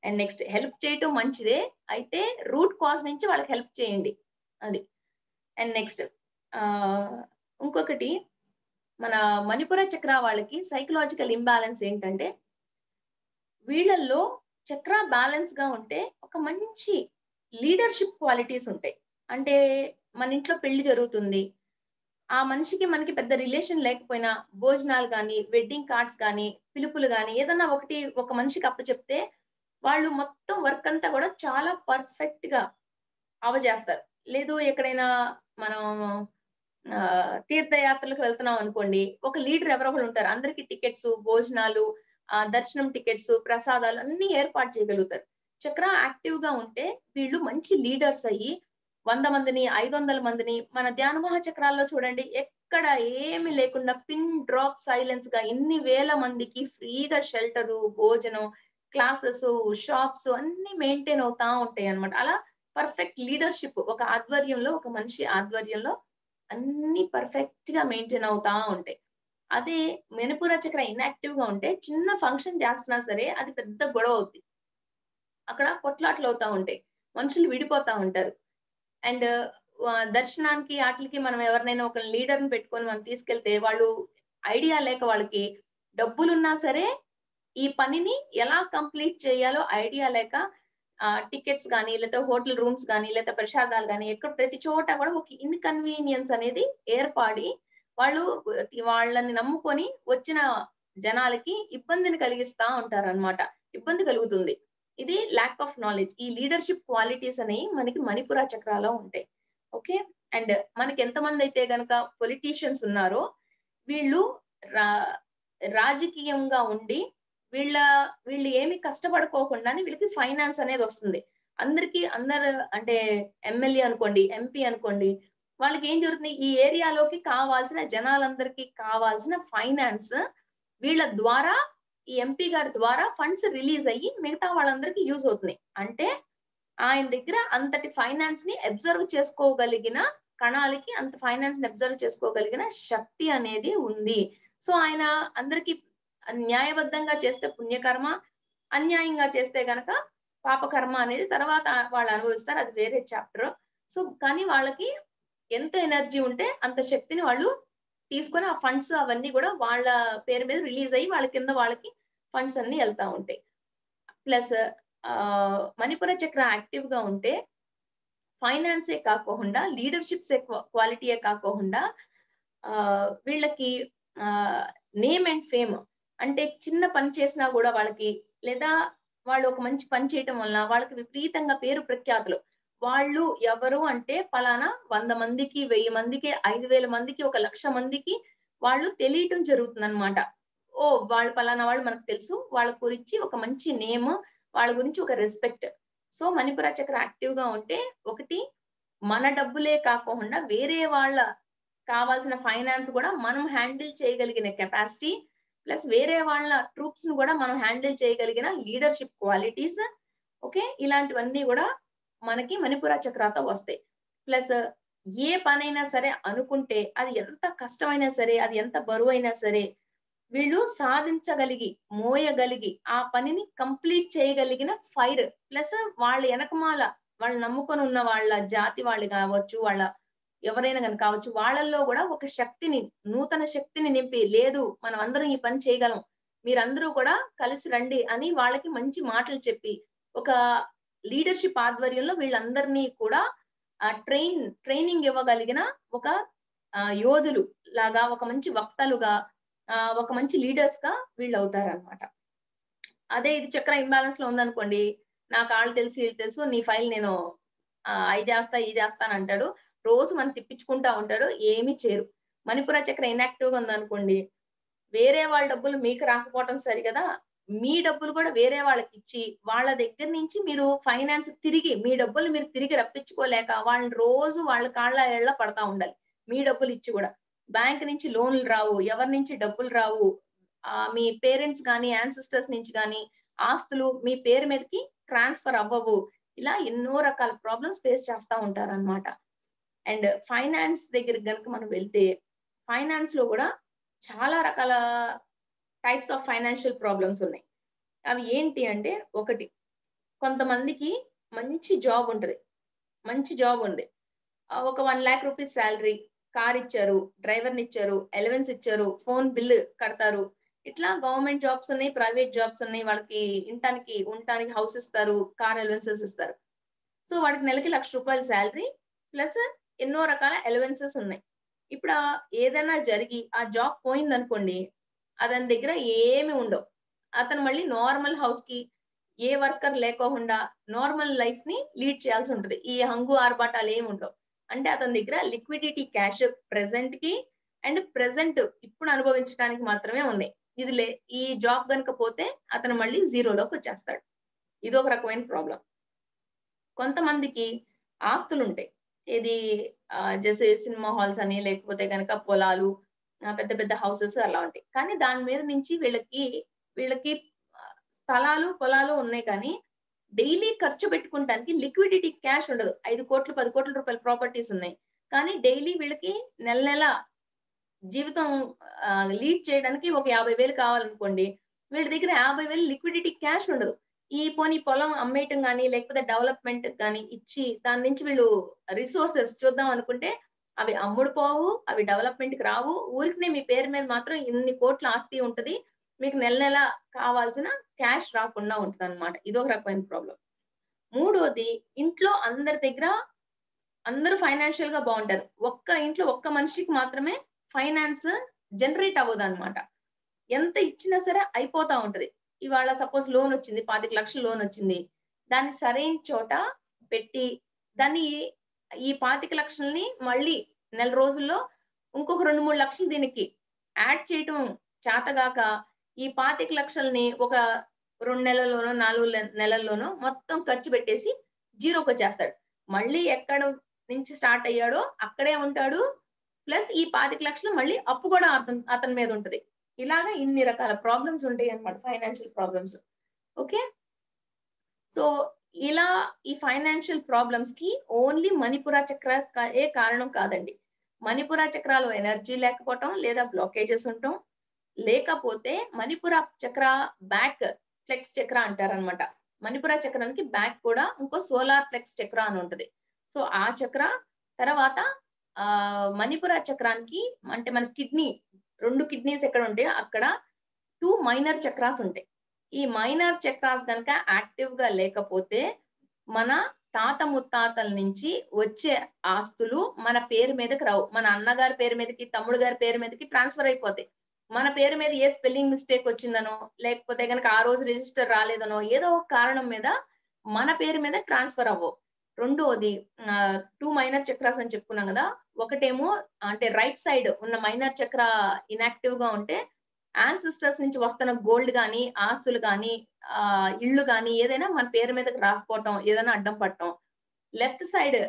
అండ్ నెక్స్ట్ హెల్ప్ చేయటం మంచిదే, అయితే రూట్ కాజ్ నుంచి వాళ్ళకి హెల్ప్ చేయండి అది. అండ్ నెక్స్ట్ ఆ ఇంకొకటి మన మణిపుర చక్ర వాళ్ళకి సైకలాజికల్ ఇంబ్యాలెన్స్ ఏంటంటే వీళ్ళల్లో చక్ర బ్యాలెన్స్ గా ఉంటే ఒక మంచి లీడర్షిప్ క్వాలిటీస్ ఉంటాయి. అంటే మన ఇంట్లో పెళ్లి జరుగుతుంది, ఆ మనిషికి మనకి పెద్ద రిలేషన్ లేకపోయినా భోజనాలు కానీ వెడ్డింగ్ కార్డ్స్ కానీ పిలుపులు కానీ ఏదన్నా ఒకటి ఒక మనిషికి అప్పచెప్తే వాళ్ళు మొత్తం వర్క్ అంతా కూడా చాలా పర్ఫెక్ట్ గా అవజేస్తారు. లేదు ఎక్కడైనా మనం తీర్థయాత్రలకు వెళ్తున్నాం అనుకోండి, ఒక లీడర్ ఎవరో ఒకరు ఉంటారు, అందరికి టికెట్స్ భోజనాలు ఆ దర్శనం టికెట్స్ ప్రసాదాలు అన్ని ఏర్పాటు చేయగలుగుతారు. చక్ర యాక్టివ్ గా ఉంటే వీళ్ళు మంచి లీడర్స్ అయ్యి వంద మందిని ఐదు వందల మందిని మన ధ్యాన మహాచక్రాల్లో చూడండి ఎక్కడ ఏమి లేకుండా పిన్ డ్రాప్ సైలెన్స్ గా ఇన్ని వేల మందికి ఫ్రీగా షెల్టరు భోజనం క్లాసెస్ షాప్స్ అన్ని మెయింటైన్ అవుతా ఉంటాయి అనమాట. అలా పర్ఫెక్ట్ లీడర్షిప్ ఒక ఆధ్వర్యంలో ఒక మనిషి ఆధ్వర్యంలో అన్ని పర్ఫెక్ట్ గా మెయింటైన్ అవుతా ఉంటాయి. అదే మణిపుర చక్ర ఇన్యాక్టివ్ గా ఉంటే చిన్న ఫంక్షన్ చేస్తున్నా సరే అది పెద్ద గొడవ అవుతుంది, అక్కడ కొట్లాట్లు అవుతా ఉంటాయి, మనుషులు విడిపోతా ఉంటారు. అండ్ దర్శనానికి వాటికి మనం ఎవరినైనా ఒక లీడర్ని పెట్టుకొని మనం తీసుకెళ్తే వాళ్ళు ఐడియా లేక వాళ్ళకి డబ్బులున్నా సరే ఈ పనిని ఎలా కంప్లీట్ చేయాలో ఐడియా లేక టికెట్స్ కానీ లేకపోతే హోటల్ రూమ్స్ కానీ లేకపోతే ప్రసాదాలు కానీ ఎక్కడ ప్రతి చోట కూడా ఒక ఇన్కన్వీనియన్స్ అనేది ఏర్పడి వాళ్ళు వాళ్ళని నమ్ముకొని వచ్చిన జనాలకి ఇబ్బందిని కలిగిస్తా ఉంటారు అనమాట. ఇబ్బంది కలుగుతుంది. ఇది ల్యాక్ ఆఫ్ నాలెడ్జ్. ఈ లీడర్షిప్ క్వాలిటీస్ అనేవి మనకి మణిపుర చక్రాలో ఉంటాయి. ఓకే, అండ్ మనకి ఎంతమంది అయితే గనక పొలిటీషియన్స్ ఉన్నారో వీళ్ళు రా రాజకీయంగా ఉండి వీళ్ళ వీళ్ళు ఏమి కష్టపడుకోకుండానే వీళ్ళకి ఫైనాన్స్ అనేది వస్తుంది. అందరికి అందరు అంటే ఎమ్మెల్యే అనుకోండి ఎంపీ అనుకోండి వాళ్ళకి ఏం జరుగుతుంది, ఈ ఏరియాలోకి కావాల్సిన జనాలందరికీ కావాల్సిన ఫైనాన్స్ వీళ్ళ ద్వారా ఈ ఎంపీ గారి ద్వారా ఫండ్స్ రిలీజ్ అయ్యి మిగతా వాళ్ళందరికీ యూజ్ అవుతున్నాయి. అంటే ఆయన దగ్గర అంతటి ఫైనాన్స్ ని అబ్జర్వ్ చేసుకోగలిగిన కణాలకి అంత ఫైనాన్స్ ని అబ్జర్వ్ చేసుకోగలిగిన శక్తి అనేది ఉంది. సో ఆయన అందరికీ న్యాయబద్ధంగా చేస్తే పుణ్యకర్మ, అన్యాయంగా చేస్తే గనక పాపకర్మ అనేది తర్వాత వాళ్ళు అనుభవిస్తారు, అది వేరే చాప్టర్. సో కానీ వాళ్ళకి ఎంత ఎనర్జీ ఉంటే అంత శక్తిని వాళ్ళు తీసుకొని ఆ ఫండ్స్ అవన్నీ కూడా వాళ్ళ పేరు మీద రిలీజ్ అయ్యి వాళ్ళ కింద వాళ్ళకి ఫండ్స్ అన్ని వెళ్తా ఉంటాయి. ప్లస్ మణిపుర చక్ర యాక్టివ్ గా ఉంటే ఫైనాన్సే కాకుండా లీడర్షిప్స్ క్వాలిటీయే కాకుండా వీళ్ళకి నేమ్ అండ్ ఫేమ్, అంటే చిన్న పని చేసినా కూడా వాళ్ళకి లేదా వాళ్ళు ఒక మంచి పని చేయటం వలన వాళ్ళకి విపరీతంగా పేరు ప్రఖ్యాతులు. వాళ్ళు ఎవరు అంటే ఫలానా వంద మందికి వెయ్యి మందికి ఐదు వేల మందికి ఒక లక్ష మందికి వాళ్ళు తెలియటం జరుగుతుంది అనమాట. ఓ వాళ్ళు ఫలానా వాళ్ళు మనకు తెలుసు, వాళ్ళ గురించి ఒక మంచి నేమ్, వాళ్ళ గురించి ఒక respect. So Manipura chakra active గా ఉంటే ఒకటి మన డబ్బులే కాకుండా వేరే వాళ్ళ కావాల్సిన ఫైనాన్స్ కూడా మనం హ్యాండిల్ చేయగలిగిన కెపాసిటీ, ప్లస్ వేరే వాళ్ళ ట్రూప్స్ ను కూడా మనం హ్యాండిల్ చేయగలిగిన లీడర్షిప్ క్వాలిటీస్, ఓకే ఇలాంటివన్నీ కూడా మనకి మణిపుర చక్రతో వస్తాయి. ప్లస్ ఏ పనైనా సరే అనుకుంటే అది ఎంత కష్టమైనా సరే అది ఎంత బరువు అయినా సరే వీళ్ళు సాధించగలిగి మోయగలిగి ఆ పనిని కంప్లీట్ చేయగలిగిన ఫైర్, ప్లస్ వాళ్ళ వెనకమాల వాళ్ళు నమ్ముకొని ఉన్న వాళ్ళ జాతి వాళ్ళు కావచ్చు వాళ్ళ ఎవరైనా కనుక కావచ్చు వాళ్ళల్లో కూడా ఒక శక్తిని నూతన శక్తిని నింపి లేదు మనం అందరం ఈ పని చేయగలం మీరందరూ కూడా కలిసి రండి అని వాళ్ళకి మంచి మాటలు చెప్పి ఒక లీడర్షిప్ ఆధ్వర్యంలో వీళ్ళందరినీ కూడా ట్రైన్ ట్రైనింగ్ ఇవ్వగలిగిన ఒక యోధులు లాగా ఒక మంచి వక్తలుగా ఆ ఒక మంచి లీడర్స్ గా వీళ్ళు అవుతారనమాట. అదే ఇది చక్ర ఇంబాలెన్స్ లో ఉందనుకోండి, నాకు వాళ్ళు తెలుసు వీళ్ళు తెలుసు, నీ ఫైల్ నేను అయి చేస్తా ఈ చేస్తాను అంటాడు, రోజు మనం తిప్పించుకుంటా ఉంటాడు, ఏమి చేరు. మణిపుర చక్ర ఇన్యాక్టివ్ గా ఉందనుకోండి, వేరే వాళ్ళ డబ్బులు మీకు రాకపోవటం సరి కదా, మీ డబ్బులు కూడా వేరే వాళ్ళకి ఇచ్చి వాళ్ళ దగ్గర నుంచి మీరు ఫైనాన్స్ తిరిగి మీ డబ్బులు మీరు తిరిగి రప్పించుకోలేక వాళ్ళని రోజు వాళ్ళ కాళ్ళ ఏళ్ళ పడతా ఉండాలి. మీ డబ్బులు ఇచ్చి కూడా బ్యాంక్ నుంచి లోన్లు రావు, ఎవరి నుంచి డబ్బులు రావు, మీ పేరెంట్స్ కానీ యాన్సిస్టర్స్ నుంచి కానీ ఆస్తులు మీ పేరు మీదకి ట్రాన్స్ఫర్ అవ్వవు. ఇలా ఎన్నో రకాల ప్రాబ్లమ్స్ ఫేస్ చేస్తూ ఉంటారు అనమాట. అండ్ ఫైనాన్స్ దగ్గరికి కనుక మనం వెళ్తే ఫైనాన్స్ లో కూడా చాలా రకాల టైప్స్ ఆఫ్ ఫైనాన్షియల్ ప్రాబ్లమ్స్ ఉన్నాయి. అవి ఏంటి అంటే, ఒకటి కొంతమందికి మంచి జాబ్ ఉంటుంది, మంచి జాబ్ ఉంది, ఒక one lakh rupees salary, car ఇచ్చారు, డ్రైవర్ని ఇచ్చారు, అలవెన్స్ ఇచ్చారు, ఫోన్ బిల్లు కడతారు. ఇట్లా గవర్నమెంట్ జాబ్స్ ఉన్నాయి, ప్రైవేట్ జాబ్స్ ఉన్నాయి, వాళ్ళకి ఇంటానికి ఉండటానికి హౌస్ ఇస్తారు, కార్ అలవెన్సెస్ ఇస్తారు. సో వాడికి నెలకి లక్ష రూపాయల శాలరీ ప్లస్ ఎన్నో రకాల అలవెన్సెస్ ఉన్నాయి. ఇప్పుడు ఏదైనా జరిగి ఆ జాబ్ పోయిందనుకోండి, అతని దగ్గర ఏమి ఉండవు, అతను మళ్ళీ నార్మల్ హౌస్ కి ఏ వర్కర్ లేకోకుండా నార్మల్ లైఫ్ ని లీడ్ చేయాల్సి ఉంటుంది. ఈ హంగు ఆర్బాటాలు ఏమి ఉండవు. అంటే అతని దగ్గర లిక్విడిటీ క్యాష్ ప్రెసెంట్ కి అండ్ ప్రెసెంట్ ఇప్పుడు అనుభవించడానికి మాత్రమే ఉన్నాయి. ఇది లే ఈ జాబ్ కనుక పోతే అతను మళ్ళీ జీరోలోకి వచ్చేస్తాడు. ఇది ఒక రకమైన ప్రాబ్లం. కొంతమందికి ఆస్తులు ఉంటాయి, ఇది జసే సినిమా హాల్స్ అని లేకపోతే కనుక పొలాలు, పెద్ద పెద్ద హౌసెస్ అలా ఉంటాయి. కానీ దాని మీద నుంచి వీళ్ళకి వీళ్ళకి స్థలాలు పొలాలు ఉన్నాయి, కానీ డైలీ ఖర్చు పెట్టుకోవడానికి లిక్విడిటీ క్యాష్ ఉండదు. ఐదు కోట్లు పది కోట్ల రూపాయల ప్రాపర్టీస్ ఉన్నాయి, కానీ డైలీ వీళ్ళకి నెల నెల జీవితం లీడ్ చేయడానికి ఒక యాభై వేలు కావాలనుకోండి, వీళ్ళ దగ్గర యాభై వేలు లిక్విడిటీ క్యాష్ ఉండదు. ఈ పోనీ పొలం అమ్మేయటం కానీ లేకపోతే డెవలప్మెంట్ కానీ ఇచ్చి దాని నుంచి వీళ్ళు రిసోర్సెస్ చూద్దాం అనుకుంటే అవి అమ్ముడుపోవు, అవి డెవలప్మెంట్కి రావు. ఊరికినే మీ పేరు మీద మాత్రం ఇన్ని కోట్ల ఆస్తి ఉంటుంది, మీకు నెల నెల కావాల్సిన క్యాష్ రాకుండా ఉంటుంది అనమాట. ఇది ఒక రకమైన ప్రాబ్లం. మూడోది, ఇంట్లో అందరి దగ్గర అందరూ ఫైనాన్షియల్ గా బాగుంటారు, ఒక్క ఇంట్లో ఒక్క మనిషికి మాత్రమే ఫైనాన్స్ జనరేట్ అవ్వదు అనమాట. ఎంత ఇచ్చినా సరే అయిపోతా ఉంటది. ఇవాళ సపోజ్ లోన్ వచ్చింది, పాతిక లక్షలు లోన్ వచ్చింది, దాన్ని సరైన చోట పెట్టి దాన్ని ఈ పాతిక లక్షల్ని మళ్ళీ నెల రోజుల్లో ఇంకొక రెండు మూడు లక్షలు దీనికి యాడ్ చేయటం చేతగాక ఈ పాతిక లక్షల్ని ఒక రెండు నెలల్లోనో నాలుగు నెలల్లోనో మొత్తం ఖర్చు పెట్టేసి జీరోకి వచ్చేస్తాడు. మళ్ళీ ఎక్కడ నుంచి స్టార్ట్ అయ్యాడో అక్కడే ఉంటాడు, ప్లస్ ఈ పాతిక లక్షలు మళ్ళీ అప్పు కూడా అతను అతని మీద ఉంటుంది. ఇలాగా ఇన్ని రకాల ప్రాబ్లమ్స్ ఉంటాయి అన్నమాట, ఫైనాన్షియల్ ప్రాబ్లమ్స్. ఓకే, సో ఇలా ఈ ఫైనాన్షియల్ ప్రాబ్లమ్స్ కి ఓన్లీ మణిపుర చక్ర ఏ కారణం కాదండి. మణిపుర చక్రాలో ఎనర్జీ లేకపోవటం లేదా బ్లాకేజెస్ ఉండటం, లేకపోతే మణిపుర చక్ర బ్యాక్ ఫ్లెక్స్ చక్ర అంటారనమాట. మణిపుర చక్రానికి బ్యాక్ కూడా ఇంకో సోలార్ ఫ్లెక్స్ చక్ర అని ఉంటుంది. సో ఆ చక్ర తర్వాత ఆ మణిపుర చక్రానికి అంటే మన కిడ్నీ రెండు కిడ్నీస్ ఎక్కడ ఉంటాయో అక్కడ టూ మైనర్ చక్రాస్ ఉంటాయి. ఈ మైనర్ చక్రాస్ కనుక యాక్టివ్ గా లేకపోతే మన తాత ముత్తాతల నుంచి వచ్చే ఆస్తులు మన పేరు మీదకి రావు, మన అన్నగారి పేరు మీదకి తమ్ముడు గారి పేరు మీదకి ట్రాన్స్ఫర్ అయిపోతాయి. మన పేరు మీద ఏ స్పెల్లింగ్ మిస్టేక్ వచ్చిందనో లేకపోతే కనుక ఆ రోజు రిజిస్టర్ రాలేదనో ఏదో ఒక కారణం మీద మన పేరు మీద ట్రాన్స్ఫర్ అవ్వవు. రెండోది, టూ మైనర్ చక్రాస్ అని చెప్పుకున్నాం కదా, ఒకటేమో అంటే రైట్ సైడ్ ఉన్న మైనర్ చక్ర ఇన్యాక్టివ్ గా ఉంటే యాన్సిస్టర్స్ నుంచి వస్తున్న గోల్డ్ కానీ ఆస్తులు కానీ ఆ ఇళ్ళు కానీ ఏదైనా మన పేరు మీదకి రాకపోవటం, ఏదైనా అడ్డం పట్టడం. లెఫ్ట్ సైడ్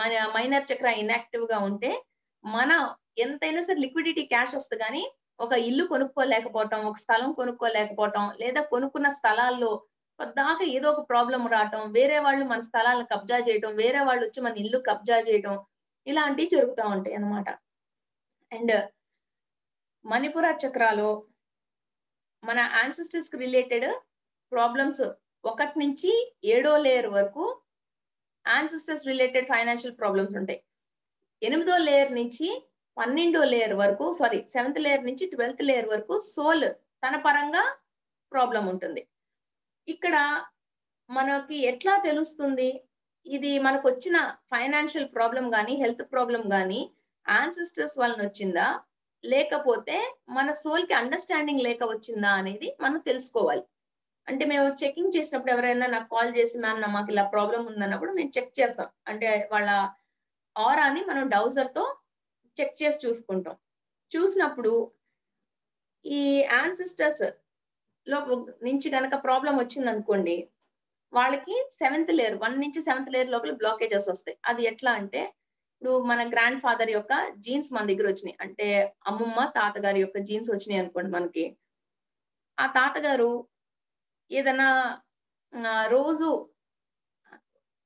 మన మైనర్ చక్ర ఇన్యాక్టివ్ గా ఉంటే మన ఎంతైనా సరే లిక్విడిటీ క్యాష్ వస్తుంది, కానీ ఒక ఇల్లు కొనుక్కోలేకపోవటం, ఒక స్థలం కొనుక్కోలేకపోవటం, లేదా కొనుక్కున్న స్థలాల్లో దాకా ఏదో ఒక ప్రాబ్లం రావటం, వేరే వాళ్ళు మన స్థలాలను కబ్జా చేయటం, వేరే వాళ్ళు వచ్చి మన ఇల్లు కబ్జా చేయటం, ఇలాంటివి జరుగుతూ ఉంటాయి అన్నమాట. అండ్ మణిపుర చక్రాలో మన యాన్సిస్టర్స్ కి రిలేటెడ్ ప్రాబ్లమ్స్ ఒకటి నుంచి ఏడో లేయర్ వరకు యాన్సిస్టర్స్ రిలేటెడ్ ఫైనాన్షియల్ ప్రాబ్లమ్స్ ఉంటాయి. ఎనిమిదో లేయర్ నుంచి పన్నెండో లేయర్ వరకు సారీ సెవెంత్ లేయర్ నుంచి ట్వెల్త్ లేయర్ వరకు సోల్ తన పరంగా ప్రాబ్లం ఉంటుంది. ఇక్కడ మనకి ఎట్లా తెలుస్తుంది ఇది మనకు వచ్చిన ఫైనాన్షియల్ ప్రాబ్లం కానీ హెల్త్ ప్రాబ్లం కానీ యాన్సిస్టర్స్ వలన వచ్చిందా లేకపోతే మన సోల్ కి అండర్స్టాండింగ్ లేక వచ్చిందా అనేది మనం తెలుసుకోవాలి. అంటే మేము చెకింగ్ చేసినప్పుడు ఎవరైనా నాకు కాల్ చేసి మ్యామ్ నాకు ఇలా ప్రాబ్లం ఉందన్నప్పుడు మేము చెక్ చేస్తాం. అంటే వాళ్ళ ఆరాని మనం డౌజర్ తో చెక్ చేసి చూసుకుంటాం. చూసినప్పుడు ఈ యాన్సిస్టర్స్ లో నుంచి కనుక ప్రాబ్లం వచ్చింది అనుకోండి, వాళ్ళకి సెవెంత్ లేయర్ వన్ నుంచి సెవెంత్ లేయర్ లోపల బ్లాకేజెస్ వస్తాయి. అది ఎట్లా అంటే ఇప్పుడు మన గ్రాండ్ ఫాదర్ యొక్క జీన్స్ మన దగ్గర వచ్చినాయి అంటే అమ్మమ్మ తాతగారి యొక్క జీన్స్ వచ్చినాయి అనుకోండి, మనకి ఆ తాతగారు ఏదైనా రోజు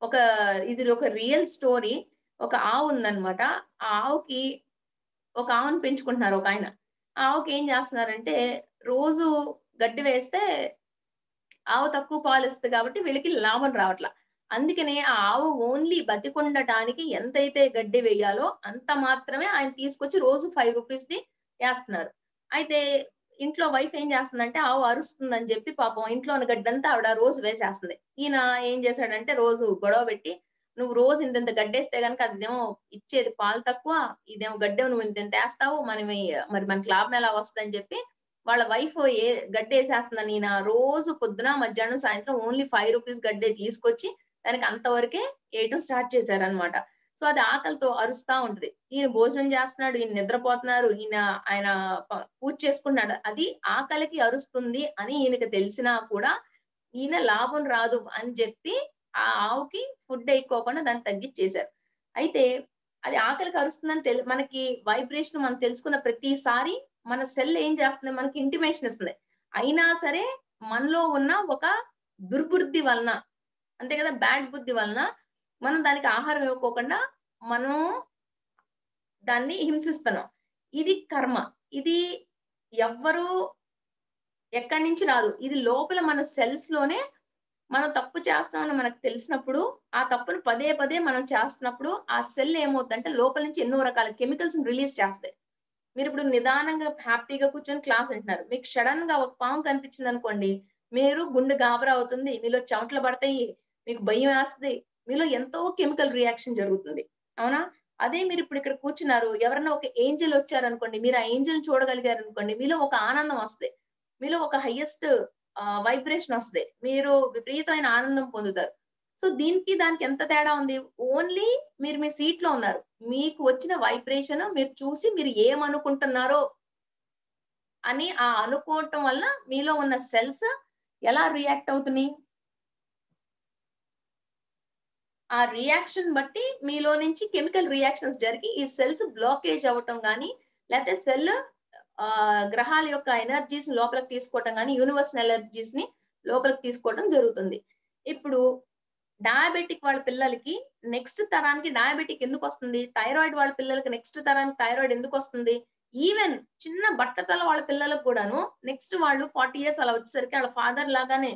ఒక ఇది ఒక రియల్ స్టోరీ, ఒక ఆవు ఉందనమాట. ఆ ఆవుకి ఒక ఆవును పెంచుకుంటున్నారు ఒక ఆయన. ఆవుకి ఏం చేస్తున్నారంటే రోజు గడ్డి వేస్తే ఆవు తక్కువ పాలు ఇస్తుంది కాబట్టి వీళ్ళకి లాభం రావట్లా. అందుకనే ఆ ఆవు ఓన్లీ బతికుండటానికి ఎంతైతే గడ్డి వేయాలో అంత మాత్రమే ఆయన తీసుకొచ్చి రోజు ఫైవ్ రూపీస్ ది వేస్తున్నారు. అయితే ఇంట్లో వైఫ్ ఏం చేస్తుందంటే ఆవు అరుస్తుందని చెప్పి పాపం ఇంట్లో ఉన్న గడ్డి అంతా ఆవిడ రోజు వేసేస్తుంది. ఈయన ఏం చేశాడంటే రోజు గొడవ పెట్టి నువ్వు రోజు ఇంత గడ్డేస్తే కనుక అదేమో ఇచ్చేది పాలు తక్కువ, ఇదేమో గడ్డేమో నువ్వు ఇంత వేస్తావు, మనం మరి మనకి లాభం ఎలా వస్తుందని చెప్పి వాళ్ళ వైఫ్ ఏ గడ్డేసేస్తుందని ఈయన రోజు పొద్దున మధ్యాహ్నం సాయంత్రం ఓన్లీ ఫైవ్ రూపీస్ గడ్డే తీసుకొచ్చి దానికి అంతవరకే వేయటం స్టార్ట్ చేశారు అనమాట. సో అది ఆకలితో అరుస్తా ఉంటది. ఈయన భోజనం చేస్తున్నాడు, ఈయన నిద్రపోతున్నారు, ఈయన ఆయన పూజ చేసుకుంటున్నాడు, అది ఆకలికి అరుస్తుంది అని ఈయనకి తెలిసినా కూడా ఈయన లాభం రాదు అని చెప్పి ఆ ఆవుకి ఫుడ్ ఎక్కువకుండా దాన్ని తగ్గించేశారు. అయితే అది ఆకలికి అరుస్తుందని తెలి మనకి వైబ్రేషన్ మనం తెలుసుకున్న ప్రతిసారి మన సెల్ ఏం చేస్తుంది, మనకి ఇంటిమేషన్ ఇస్తుంది. అయినా సరే మనలో ఉన్న ఒక దుర్బుద్ధి వలన, అంతే కదా, బ్యాడ్ బుద్ధి వలన మనం దానికి ఆహారం ఇవ్వకోకుండా మనం దాన్ని హింసిస్తున్నాం. ఇది కర్మ. ఇది ఎవ్వరూ ఎక్కడి నుంచి రాదు, ఇది లోపల మన సెల్స్ లోనే. మనం తప్పు చేస్తామని మనకు తెలిసినప్పుడు ఆ తప్పును పదే పదే మనం చేస్తున్నప్పుడు ఆ సెల్ ఏమవుతుందంటే లోపల నుంచి ఎన్నో రకాల కెమికల్స్ రిలీజ్ చేస్తాయి. మీరు ఇప్పుడు నిదానంగా హ్యాపీగా కూర్చొని క్లాస్ అంటున్నారు, మీకు సడన్ గా ఒక పాము కనిపించింది అనుకోండి, మీరు గుండె గాబరా అవుతుంది, మీలో చెమటలు పడతాయి, మీకు భయం వేస్తుంది, మీలో ఎంతో కెమికల్ రియాక్షన్ జరుగుతుంది, అవునా? అదే మీరు ఇప్పుడు ఇక్కడ కూర్చున్నారు, ఎవరైనా ఒక ఏంజల్ వచ్చారనుకోండి, మీరు ఆ ఏంజల్ చూడగలిగారు అనుకోండి, మీలో ఒక ఆనందం వస్తుంది, మీలో ఒక హైయెస్ట్ వైబ్రేషన్ వస్తుంది, మీరు విపరీతమైన ఆనందం పొందుతారు. సో దీనికి దానికి ఎంత తేడా ఉంది? ఓన్లీ మీరు మీ సీట్ లో ఉన్నారు, మీకు వచ్చిన వైబ్రేషన్ మీరు చూసి మీరు ఏమనుకుంటున్నారో అని ఆ అనుకోవటం వల్ల మీలో ఉన్న సెల్స్ ఎలా రియాక్ట్ అవుతున్నాయి, ఆ రియాక్షన్ బట్టి మీలో నుంచి కెమికల్ రియాక్షన్స్ జరిగి ఈ సెల్స్ బ్లాకేజ్ అవ్వటం కానీ, లేకపోతే సెల్ ఆ గ్రహాల యొక్క ఎనర్జీస్ లోపలికి తీసుకోవటం కానీ, యూనివర్సల్ ఎనర్జీస్ ని లోపలికి తీసుకోవటం జరుగుతుంది. ఇప్పుడు డయాబెటిక్ వాళ్ళ పిల్లలకి నెక్స్ట్ తరానికి డయాబెటిక్ ఎందుకు వస్తుంది? థైరాయిడ్ వాళ్ళ పిల్లలకి నెక్స్ట్ తరానికి థైరాయిడ్ ఎందుకు వస్తుంది? ఈవెన్ చిన్న బట్టతల వాళ్ళ పిల్లలకు కూడాను నెక్స్ట్ వాళ్ళు ఫార్టీ ఇయర్స్ అలా వచ్చేసరికి వాళ్ళ ఫాదర్ లాగానే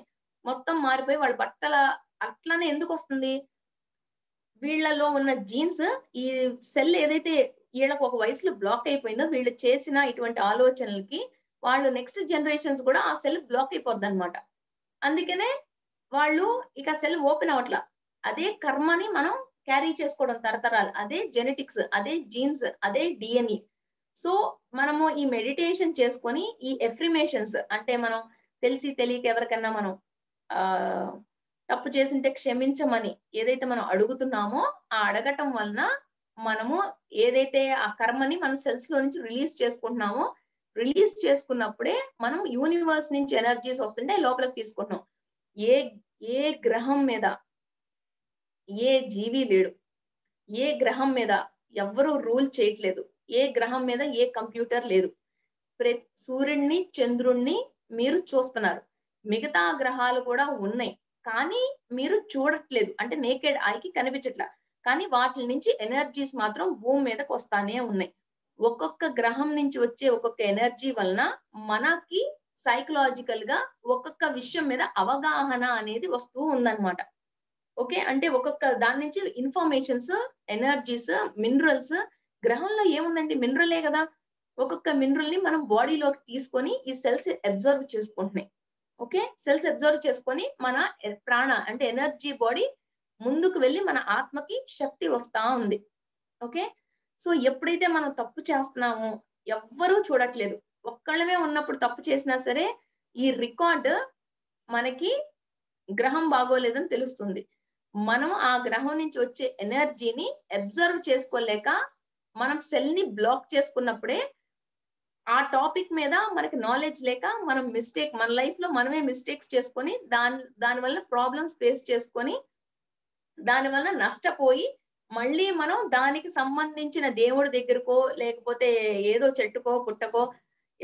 మొత్తం మారిపోయి వాళ్ళ బట్టల అట్లనే ఎందుకు వస్తుంది? వీళ్ళలో ఉన్న జీన్స్ ఈ సెల్ ఏదైతే వీళ్ళకు ఒక వయసులో బ్లాక్ అయిపోయిందో వీళ్ళు చేసిన ఇటువంటి ఆలోచనలకి వాళ్ళు నెక్స్ట్ జనరేషన్స్ కూడా ఆ సెల్ బ్లాక్ అయిపోద్ది అనమాట. అందుకనే వాళ్ళు ఇక సెల్ ఓపెన్ అవట్లా. అదే కర్మని మనం క్యారీ చేసుకోవడం తరతరాలు, అదే జెనెటిక్స్, అదే జీన్స్, అదే డిఎన్ఏ. సో మనము ఈ మెడిటేషన్ చేసుకొని ఈ ఎఫ్రిమేషన్స్ అంటే మనం తెలిసి తెలియక ఎవరికన్నా మనం ఆ తప్పు చేసింటే క్షమించమని ఏదైతే మనం అడుగుతున్నామో ఆ అడగటం వలన మనము ఏదైతే ఆ కర్మని మన సెల్స్ లో నుంచి రిలీజ్ చేసుకుంటున్నామో, రిలీజ్ చేసుకున్నప్పుడే మనం యూనివర్స్ నుంచి ఎనర్జీస్ వస్తుంటే లోపలికి తీసుకుంటున్నాం. ఏ ఏ గ్రహం మీద ఏ జీవి లేడు, ఏ గ్రహం మీద ఎవ్వరూ రూల్ చేయట్లేదు, ఏ గ్రహం మీద ఏ కంప్యూటర్ లేదు. ప్రతి సూర్యుడిని చంద్రుణ్ణి మీరు చూస్తున్నారు, మిగతా గ్రహాలు కూడా ఉన్నాయి కానీ మీరు చూడట్లేదు, అంటే నేకెడ్ ఐకి కనిపించట్లా, కానీ వాటి నుంచి ఎనర్జీస్ మాత్రం భూమి మీదకి వస్తానే ఉన్నాయి. ఒక్కొక్క గ్రహం నుంచి వచ్చే ఒక్కొక్క ఎనర్జీ వలన మనకి సైకలాజికల్ గా ఒక్కొక్క విషయం మీద అవగాహన అనేది వస్తూ ఉందన్నమాట. ఓకే, అంటే ఒక్కొక్క దాని నుంచి ఇన్ఫర్మేషన్స్, ఎనర్జీస్, మినరల్స్, గ్రహంలో ఏముందండి మినరలే కదా, ఒక్కొక్క మినరల్ ని మనం బాడీలోకి తీసుకొని ఈ సెల్స్ అబ్జర్వ్ చేసుకుంటున్నాయి. ఓకే, సెల్స్ అబ్జర్వ్ చేసుకొని మన ప్రాణ అంటే ఎనర్జీ బాడీ ముందుకు వెళ్ళి మన ఆత్మకి శక్తి వస్తా ఉంది. ఓకే, సో ఎప్పుడైతే మనం తప్పు చేస్తున్నామో, ఎవ్వరూ చూడట్లేదు. ఒక్కళ్ళమే ఉన్నప్పుడు తప్పు చేసినా సరే ఈ రికార్డు మనకి గ్రహం బాగోలేదని తెలుస్తుంది. మనం ఆ గ్రహం నుంచి వచ్చే ఎనర్జీని అబ్జర్వ్ చేసుకోలేక మనం సెల్ ని బ్లాక్ చేసుకున్నప్పుడే ఆ టాపిక్ మీద మనకి నాలెడ్జ్ లేక మనం మిస్టేక్ మన లైఫ్ లో మనమే మిస్టేక్స్ చేసుకొని దాని దానివల్ల ప్రాబ్లమ్స్ ఫేస్ చేసుకొని దానివల్ల నష్టపోయి మళ్ళీ మనం దానికి సంబంధించిన దేవుడి దగ్గరకో లేకపోతే ఏదో చెట్టుకో పుట్టకో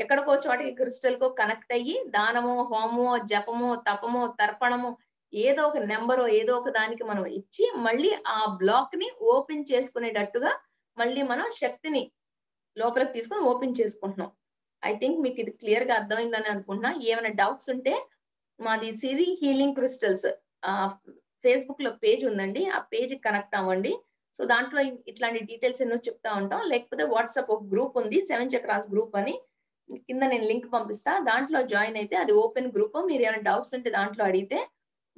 ఎక్కడికో చోటకి క్రిస్టల్కో కనెక్ట్ అయ్యి దానమో హోమో జపమో తపమో తర్పణము ఏదో ఒక నెంబరో ఏదో ఒక దానికి మనం ఇచ్చి మళ్ళీ ఆ బ్లాక్ ని ఓపెన్ చేసుకునేటట్టుగా మళ్ళీ మనం శక్తిని లోపలికి తీసుకొని ఓపెన్ చేసుకుంటున్నాం. ఐ థింక్ మీకు ఇది క్లియర్ గా అర్థమైందని అనుకుంటున్నా. ఏమైనా డౌట్స్ ఉంటే మాది సిరి హీలింగ్ క్రిస్టల్స్ ఫేస్బుక్ లో పేజ్ ఉందండి, ఆ పేజ్ కనెక్ట్ అవ్వండి. సో దాంట్లో ఇట్లాంటి డీటెయిల్స్ ఎన్నో చెప్తా ఉంటాం. లేకపోతే వాట్సాప్ ఒక గ్రూప్ ఉంది సెవెన్ చక్రాస్ గ్రూప్ అని, కింద నేను లింక్ పంపిస్తా, దాంట్లో జాయిన్ అయితే అది ఓపెన్ గ్రూప్. మీరు ఏమైనా డౌట్స్ ఉంటే దాంట్లో అడిగితే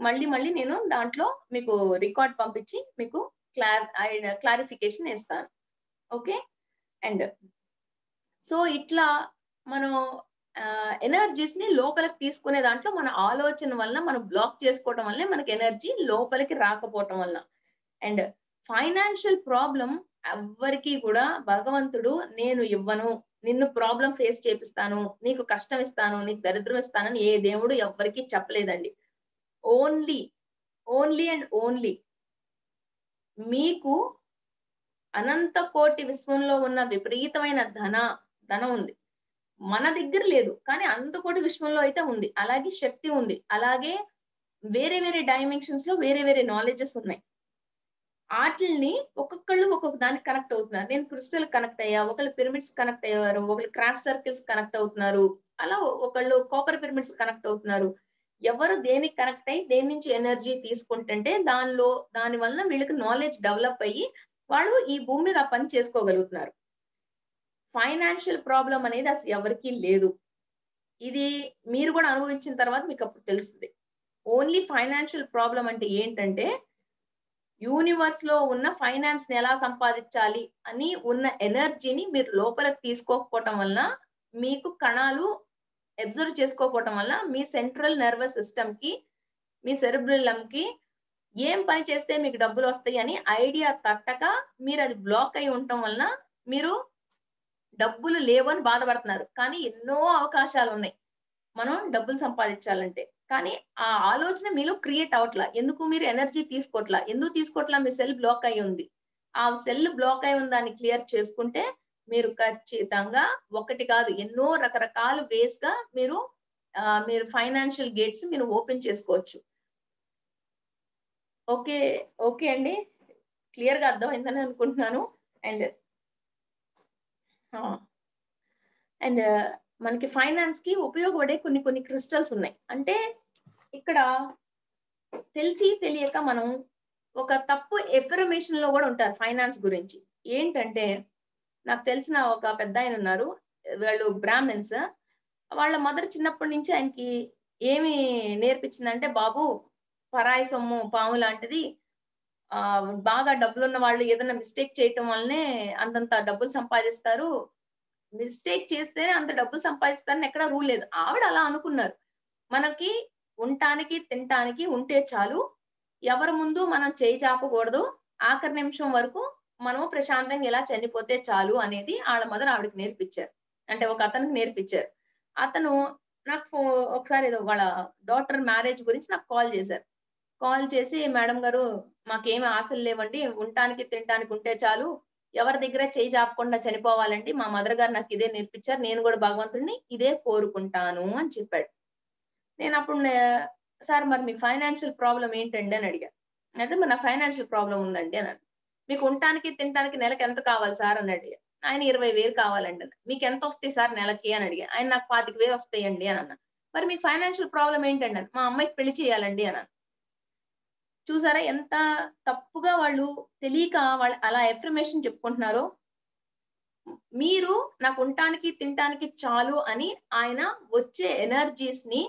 మళ్ళీ మళ్ళీ నేను దాంట్లో మీకు రికార్డ్ పంపించి మీకు క్లారి క్లారిఫికేషన్ ఇస్తాను. ఓకే, అండ్ సో ఇట్లా మనం ఎనర్జీస్ ని లోపలికి తీసుకునే దాంట్లో మన ఆలోచన వలన మనం బ్లాక్ చేసుకోవటం వల్లే మనకి ఎనర్జీ లోపలికి రాకపోవటం వలన. అండ్ ఫైనాన్షియల్ ప్రాబ్లం ఎవ్వరికి కూడా భగవంతుడు నేను ఇవ్వను, నిన్ను ప్రాబ్లం ఫేస్ చేపిస్తాను, నీకు కష్టం ఇస్తాను, నీకు దరిద్రం ఇస్తానని ఏ దేవుడు ఎవ్వరికి చెప్పలేదండి. ఓన్లీ ఓన్లీ అండ్ ఓన్లీ మీకు అనంత కోటి విశ్వంలో ఉన్న విపరీతమైన ధన ధనం ఉంది, మన దగ్గర లేదు కానీ అనంత కోటి విశ్వంలో అయితే ఉంది. అలాగే శక్తి ఉంది, అలాగే వేరే వేరే డైమెన్షన్స్ లో వేరే వేరే నాలెడ్జెస్ ఉన్నాయి. వాటిల్ని ఒక్కొక్కళ్ళు ఒక్కొక్క దానికి కనెక్ట్ అవుతున్నారు. నేను క్రిస్టల్ కనెక్ట్ అయ్యా, ఒకళ్ళు పిరమిడ్స్ కనెక్ట్ అయ్యారు, ఒకళ్ళు క్రాఫ్ట్ సర్కిల్స్ కనెక్ట్ అవుతున్నారు, అలా ఒకళ్ళు కాపర్ పిరమిడ్స్ కనెక్ట్ అవుతున్నారు. ఎవరు దేనికి కనెక్ట్ అయ్యి దేని నుంచి ఎనర్జీ తీసుకుంటుంటే దానిలో దాని వలన వీళ్ళకి నాలెడ్జ్ డెవలప్ అయ్యి వాళ్ళు ఈ భూమి మీద ఆ పని చేసుకోగలుగుతున్నారు. ఫైనాన్షియల్ ప్రాబ్లం అనేది అసలు ఎవరికీ లేదు. ఇది మీరు కూడా అనుభవించిన తర్వాత మీకు అప్పుడు తెలుస్తుంది. ఓన్లీ ఫైనాన్షియల్ ప్రాబ్లం అంటే ఏంటంటే యూనివర్స్ లో ఉన్న ఫైనాన్స్ ని ఎలా సంపాదించాలి అని ఉన్న ఎనర్జీని మీరు లోపలికి తీసుకోకపోవటం వల్ల, మీకు కణాలు అబ్జర్వ్ చేసుకోకపోవటం వల్ల మీ సెంట్రల్ నర్వస్ సిస్టమ్ కి మీ సెరిబ్రలం కి ఏం పని చేస్తే మీకు డబ్బులు వస్తాయి అని ఐడియా తట్టక మీరు అది బ్లాక్ అయి ఉండటం వలన మీరు డబ్బులు లేవు అని బాధపడుతున్నారు. కానీ ఎన్నో అవకాశాలు ఉన్నాయి మనం డబ్బులు సంపాదించాలంటే, కానీ ఆ ఆలోచన మీలో క్రియేట్ అవట్లా. ఎందుకు మీరు ఎనర్జీ తీసుకోవట్లా, ఎందుకు తీసుకోవట్లా, మీ సెల్ బ్లాక్ అయి ఉంది. ఆ సెల్ బ్లాక్ అయి ఉన్న దాన్ని క్లియర్ చేసుకుంటే మీరు ఖచ్చితంగా ఒకటి కాదు ఎన్నో రకరకాల వేస్ గా మీరు మీరు ఫైనాన్షియల్ గేట్స్ మీరు ఓపెన్ చేసుకోవచ్చు. ఓకే ఓకే అండి, క్లియర్ గా అర్థమైందని అనుకుంటున్నాను. అండ్ అండ్ మనకి ఫైనాన్స్ కి ఉపయోగపడే కొన్ని కొన్ని క్రిస్టల్స్ ఉన్నాయి. అంటే ఇక్కడ తెలిసి తెలియక మనం ఒక తప్పు ఎఫర్మేషన్ లో కూడా ఉంటారు ఫైనాన్స్ గురించి. ఏంటంటే నాకు తెలిసిన ఒక పెద్ద ఆయన ఉన్నారు, వాళ్ళు బ్రాహ్మిన్స్. వాళ్ళ మదర్ చిన్నప్పటి నుంచి ఆయనకి ఏమి నేర్పించిందంటే, బాబు పరాయి సొమ్ము పాము లాంటిది, ఆ బాగా డబ్బులున్న వాళ్ళు ఏదైనా మిస్టేక్ చేయటం వల్లనే అంతంత డబ్బులు సంపాదిస్తారు, మిస్టేక్ చేస్తేనే అంత డబ్బులు సంపాదిస్తారని ఎక్కడ రూల్ లేదు. ఆవిడ అలా అనుకున్నారు, మనకి ఉండటానికి తినటానికి ఉంటే చాలు, ఎవరి ముందు మనం చేయి చాపకూడదు, ఆఖరి నిమిషం వరకు మనము ప్రశాంతంగా ఇలా చనిపోతే చాలు అనేది ఆవిడ మదర్ ఆవిడకి నేర్పించారు, అంటే ఒక అతనికి నేర్పించారు. అతను నాకు ఒకసారి ఏదో వాళ్ళ డాటర్ మ్యారేజ్ గురించి నాకు కాల్ చేశారు. కాల్ చేసి, మేడం గారు మాకేమి ఆశలు లేవండి, ఉండటానికి తినటానికి ఉంటే చాలు, ఎవరి దగ్గర చేయి చాపకుండా చనిపోవాలండి, మా మదర్ గారు నాకు ఇదే నేర్పించారు, నేను కూడా భగవంతుడిని ఇదే కోరుకుంటాను అని చెప్పాడు. నేను అప్పుడు, సార్ మరి మీ ఫైనాన్షియల్ ప్రాబ్లం ఏంటండి అని అడిగాను. అయితే మరి నా ఫైనాన్షియల్ ప్రాబ్లం ఉందండి అని. మీకు ఉండటానికి తినటానికి నెలకి ఎంత కావాలి సార్ అని అడిగాను. ఆయన ఇరవై వేలు కావాలండి. మీకు ఎంత వస్తాయి సార్ నెలకి అని అడిగాను. ఆయన నాకు పాతిక వేలు వస్తాయండి అని అన్న. మరి మీకు ఫైనాన్షియల్ ప్రాబ్లం ఏంటండి అని. మా అమ్మాయికి పెళ్లి చేయాలండి అని అన్న. చూసారా ఎంత తప్పుగా వాళ్ళు తెలియక వాళ్ళు అలా ఎఫర్మేషన్ చెప్పుకుంటున్నారో. మీరు నాకు ఉండటానికి తినటానికి చాలు అని ఆయన వచ్చే ఎనర్జీస్ ని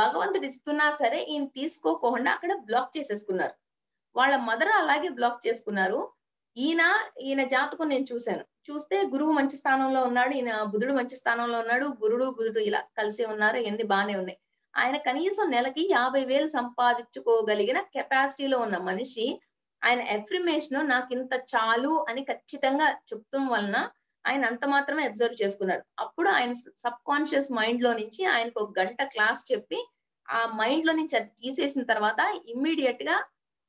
భగవంతుడు ఇస్తున్నా సరే ఈయన తీసుకోకుండా అక్కడ బ్లాక్ చేసేసుకున్నారు. వాళ్ళ మదర్ అలాగే బ్లాక్ చేసుకున్నారు. ఈయన ఈయన జాతకం నేను చూశాను. చూస్తే గురువు మంచి స్థానంలో ఉన్నాడు, ఈయన బుధుడు మంచి స్థానంలో ఉన్నాడు, గురుడు బుధుడు ఇలా కలిసి ఉన్నారు, ఇవన్నీ బాగానే ఉన్నాయి. ఆయన కనీసం నెలకి యాభై వేలు సంపాదించుకోగలిగిన కెపాసిటీలో ఉన్న మనిషి. ఆయన ఎఫర్మేషన్ నాకు ఇంత చాలు అని ఖచ్చితంగా చెప్తాం వలన ఆయన అంత మాత్రమే అబ్జర్వ్ చేసుకున్నాడు. అప్పుడు ఆయన సబ్ కాన్షియస్ మైండ్ లో నుంచి ఆయనకు ఒక గంట క్లాస్ చెప్పి ఆ మైండ్ లో నుంచి అది తీసేసిన తర్వాత ఇమ్మీడియట్ గా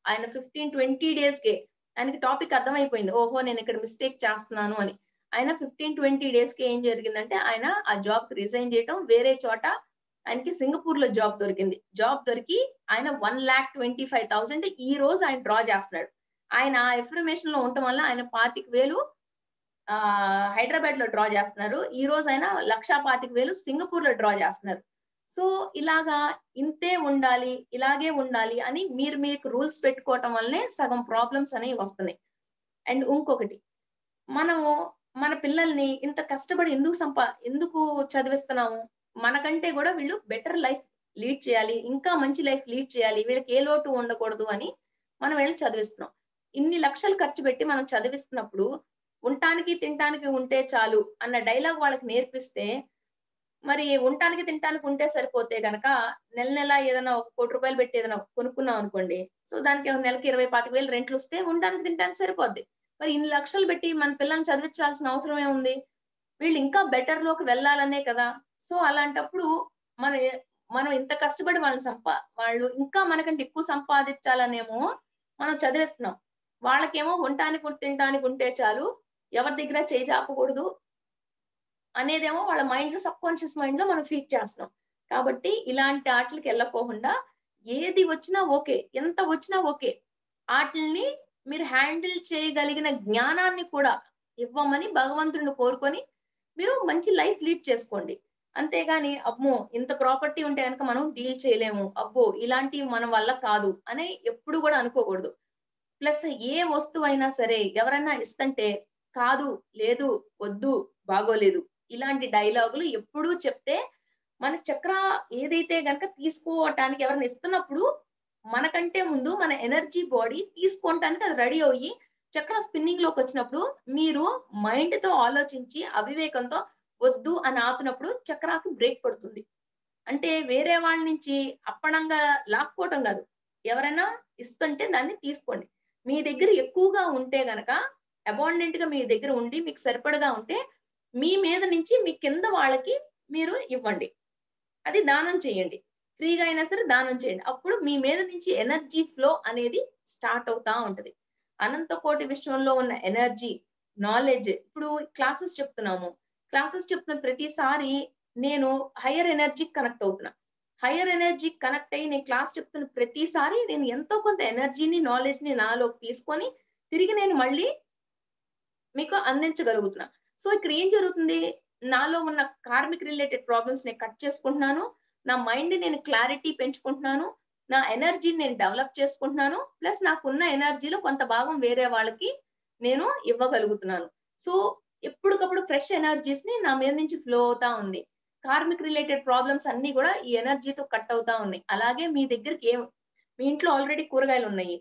ఆయన ఫిఫ్టీన్ ట్వంటీ డేస్ కే ఆయనకి టాపిక్ అర్థమైపోయింది. ఓహో నేను ఇక్కడ మిస్టేక్ చేస్తున్నాను అని. ఆయన ఫిఫ్టీన్ ట్వంటీ డేస్ కి ఏం జరిగిందంటే ఆయన ఆ జాబ్ రిజైన్ చేయడం, వేరే చోట ఆయనకి సింగపూర్ లో జాబ్ దొరికింది. జాబ్ దొరికి ఆయన one lakh twenty five thousand ఈ రోజు ఆయన డ్రా చేస్తున్నాడు. ఆయన ఆ ఎఫర్మేషన్ లో ఉండటం వల్ల ఆయన పాతిక వేలు ఆ హైదరాబాద్ లో డ్రా చేస్తున్నారు, ఈ రోజు ఆయన లక్షా పాతిక వేలు సింగపూర్ లో డ్రా చేస్తున్నారు. సో ఇలాగా ఇంతే ఉండాలి, ఇలాగే ఉండాలి అని మీరు మీకు రూల్స్ పెట్టుకోవటం వల్లనే సగం ప్రాబ్లమ్స్ అనేవి వస్తున్నాయి. అండ్ ఇంకొకటి, మనము మన పిల్లల్ని ఇంత కష్టపడి ఎందుకు సంపా ఎందుకు చదివిస్తున్నాము, మనకంటే కూడా వీళ్ళు బెటర్ లైఫ్ లీడ్ చేయాలి, ఇంకా మంచి లైఫ్ లీడ్ చేయాలి, వీళ్ళకి ఏ లోటు ఉండకూడదు అని మనం వీళ్ళని చదివిస్తున్నాం. ఇన్ని లక్షలు ఖర్చు పెట్టి మనం చదివిస్తున్నప్పుడు ఉండటానికి తినటానికి ఉంటే చాలు అన్న డైలాగ్ వాళ్ళకి నేర్పిస్తే, మరి ఉండటానికి తినటానికి ఉంటే సరిపోతే గనక నెల నెల ఏదైనా ఒక కోటి రూపాయలు పెట్టి ఏదైనా కొనుక్కున్నాం అనుకోండి, సో దానికి ఒక నెలకి ఇరవై పాతిక వేలు రెంట్లు వస్తే ఉండటానికి తినటానికి సరిపోద్ది. మరి ఇన్ని లక్షలు పెట్టి మన పిల్లల్ని చదివించాల్సిన అవసరం ఏముంది? వీళ్ళు ఇంకా బెటర్ లోకి వెళ్ళాలనే కదా. సో అలాంటప్పుడు మన మనం ఇంత కష్టపడి వాళ్ళని సంపా వాళ్ళు ఇంకా మనకంటే ఎక్కువ సంపాదించాలనేమో మనం చదివేస్తున్నాం. వాళ్ళకేమో ఉండటానికి తినటానికి ఉంటే చాలు, ఎవరి దగ్గర చేయి చాపకూడదు అనేదేమో వాళ్ళ మైండ్ లో సబ్ కాన్షియస్ మైండ్ లో మనం ఫీడ్ చేస్తున్నాం. కాబట్టి ఇలాంటి ఆటలకి వెళ్ళకోకుండా ఏది వచ్చినా ఓకే, ఎంత వచ్చినా ఓకే, ఆటల్ని మీరు హ్యాండిల్ చేయగలిగిన జ్ఞానాన్ని కూడా ఇవ్వమని భగవంతుడిని కోరుకొని మీరు మంచి లైఫ్ లీడ్ చేసుకోండి. అంతేగాని అమ్మో ఇంత ప్రాపర్టీ ఉంటే కనుక మనం డీల్ చేయలేము, అబ్బో ఇలాంటివి మన వల్ల కాదు అని ఎప్పుడు కూడా అనుకోకూడదు. ప్లస్ ఏ వస్తువు అయినా సరే ఎవరైనా ఇస్తంటే కాదు, లేదు, వద్దు, బాగోలేదు ఇలాంటి డైలాగులు ఎప్పుడూ చెప్తే మన చక్ర ఏదైతే గనక తీసుకోవటానికి ఎవరైనా ఇస్తున్నప్పుడు మనకంటే ముందు మన ఎనర్జీ బాడీ తీసుకోవటానికి అది రెడీ అయ్యి చక్ర స్పిన్నింగ్ లోకి వచ్చినప్పుడు మీరు మైండ్ తో ఆలోచించి అవివేకంతో వద్దు అని ఆపినప్పుడు చక్రాకి బ్రేక్ పడుతుంది. అంటే వేరే వాళ్ళ నుంచి అప్పణంగా లాక్కోవటం కాదు, ఎవరైనా ఇస్తుంటే దాన్ని తీసుకోండి. మీ దగ్గర ఎక్కువగా ఉంటే గనక అబాండెంట్ గా మీ దగ్గర ఉండి మీకు సరిపడగా ఉంటే మీ మీద నుంచి మీ కింద వాళ్ళకి మీరు ఇవ్వండి, అది దానం చేయండి, ఫ్రీగా అయినా సరే దానం చేయండి. అప్పుడు మీ మీద నుంచి ఎనర్జీ ఫ్లో అనేది స్టార్ట్ అవుతా ఉంటది. అనంత కోటి విశ్వంలో ఉన్న ఎనర్జీ, నాలెడ్జ్, ఇప్పుడు క్లాసెస్ చెప్తున్నాము, క్లాసెస్ చెప్తున్న ప్రతిసారి నేను హయ్యర్ ఎనర్జీకి కనెక్ట్ అవుతున్నా, హయ్యర్ ఎనర్జీకి కనెక్ట్ అయ్యి నేను క్లాస్ చెప్తున్న ప్రతిసారి నేను ఎంతో కొంత ఎనర్జీని నాలెడ్జ్ని నాలోకి తీసుకొని తిరిగి నేను మళ్ళీ మీకు అందించగలుగుతున్నా. సో ఇక్కడ ఏం జరుగుతుంది, నాలో ఉన్న కార్మిక్ రిలేటెడ్ ప్రాబ్లమ్స్ నేను కట్ చేసుకుంటున్నాను, నా మైండ్ నేను క్లారిటీ పెంచుకుంటున్నాను, నా ఎనర్జీని నేను డెవలప్ చేసుకుంటున్నాను, ప్లస్ నాకున్న ఎనర్జీలో కొంత భాగం వేరే వాళ్ళకి నేను ఇవ్వగలుగుతున్నాను. సో ఎప్పటికప్పుడు ఫ్రెష్ ఎనర్జీస్ ని నా మీద నుంచి ఫ్లో అవుతా ఉంది. కార్మిక్ రిలేటెడ్ ప్రాబ్లమ్స్ అన్ని కూడా ఈ ఎనర్జీతో కట్ అవుతా ఉన్నాయి. అలాగే మీ దగ్గరికి ఏం, మీ ఇంట్లో ఆల్రెడీ కూరగాయలు ఉన్నాయి,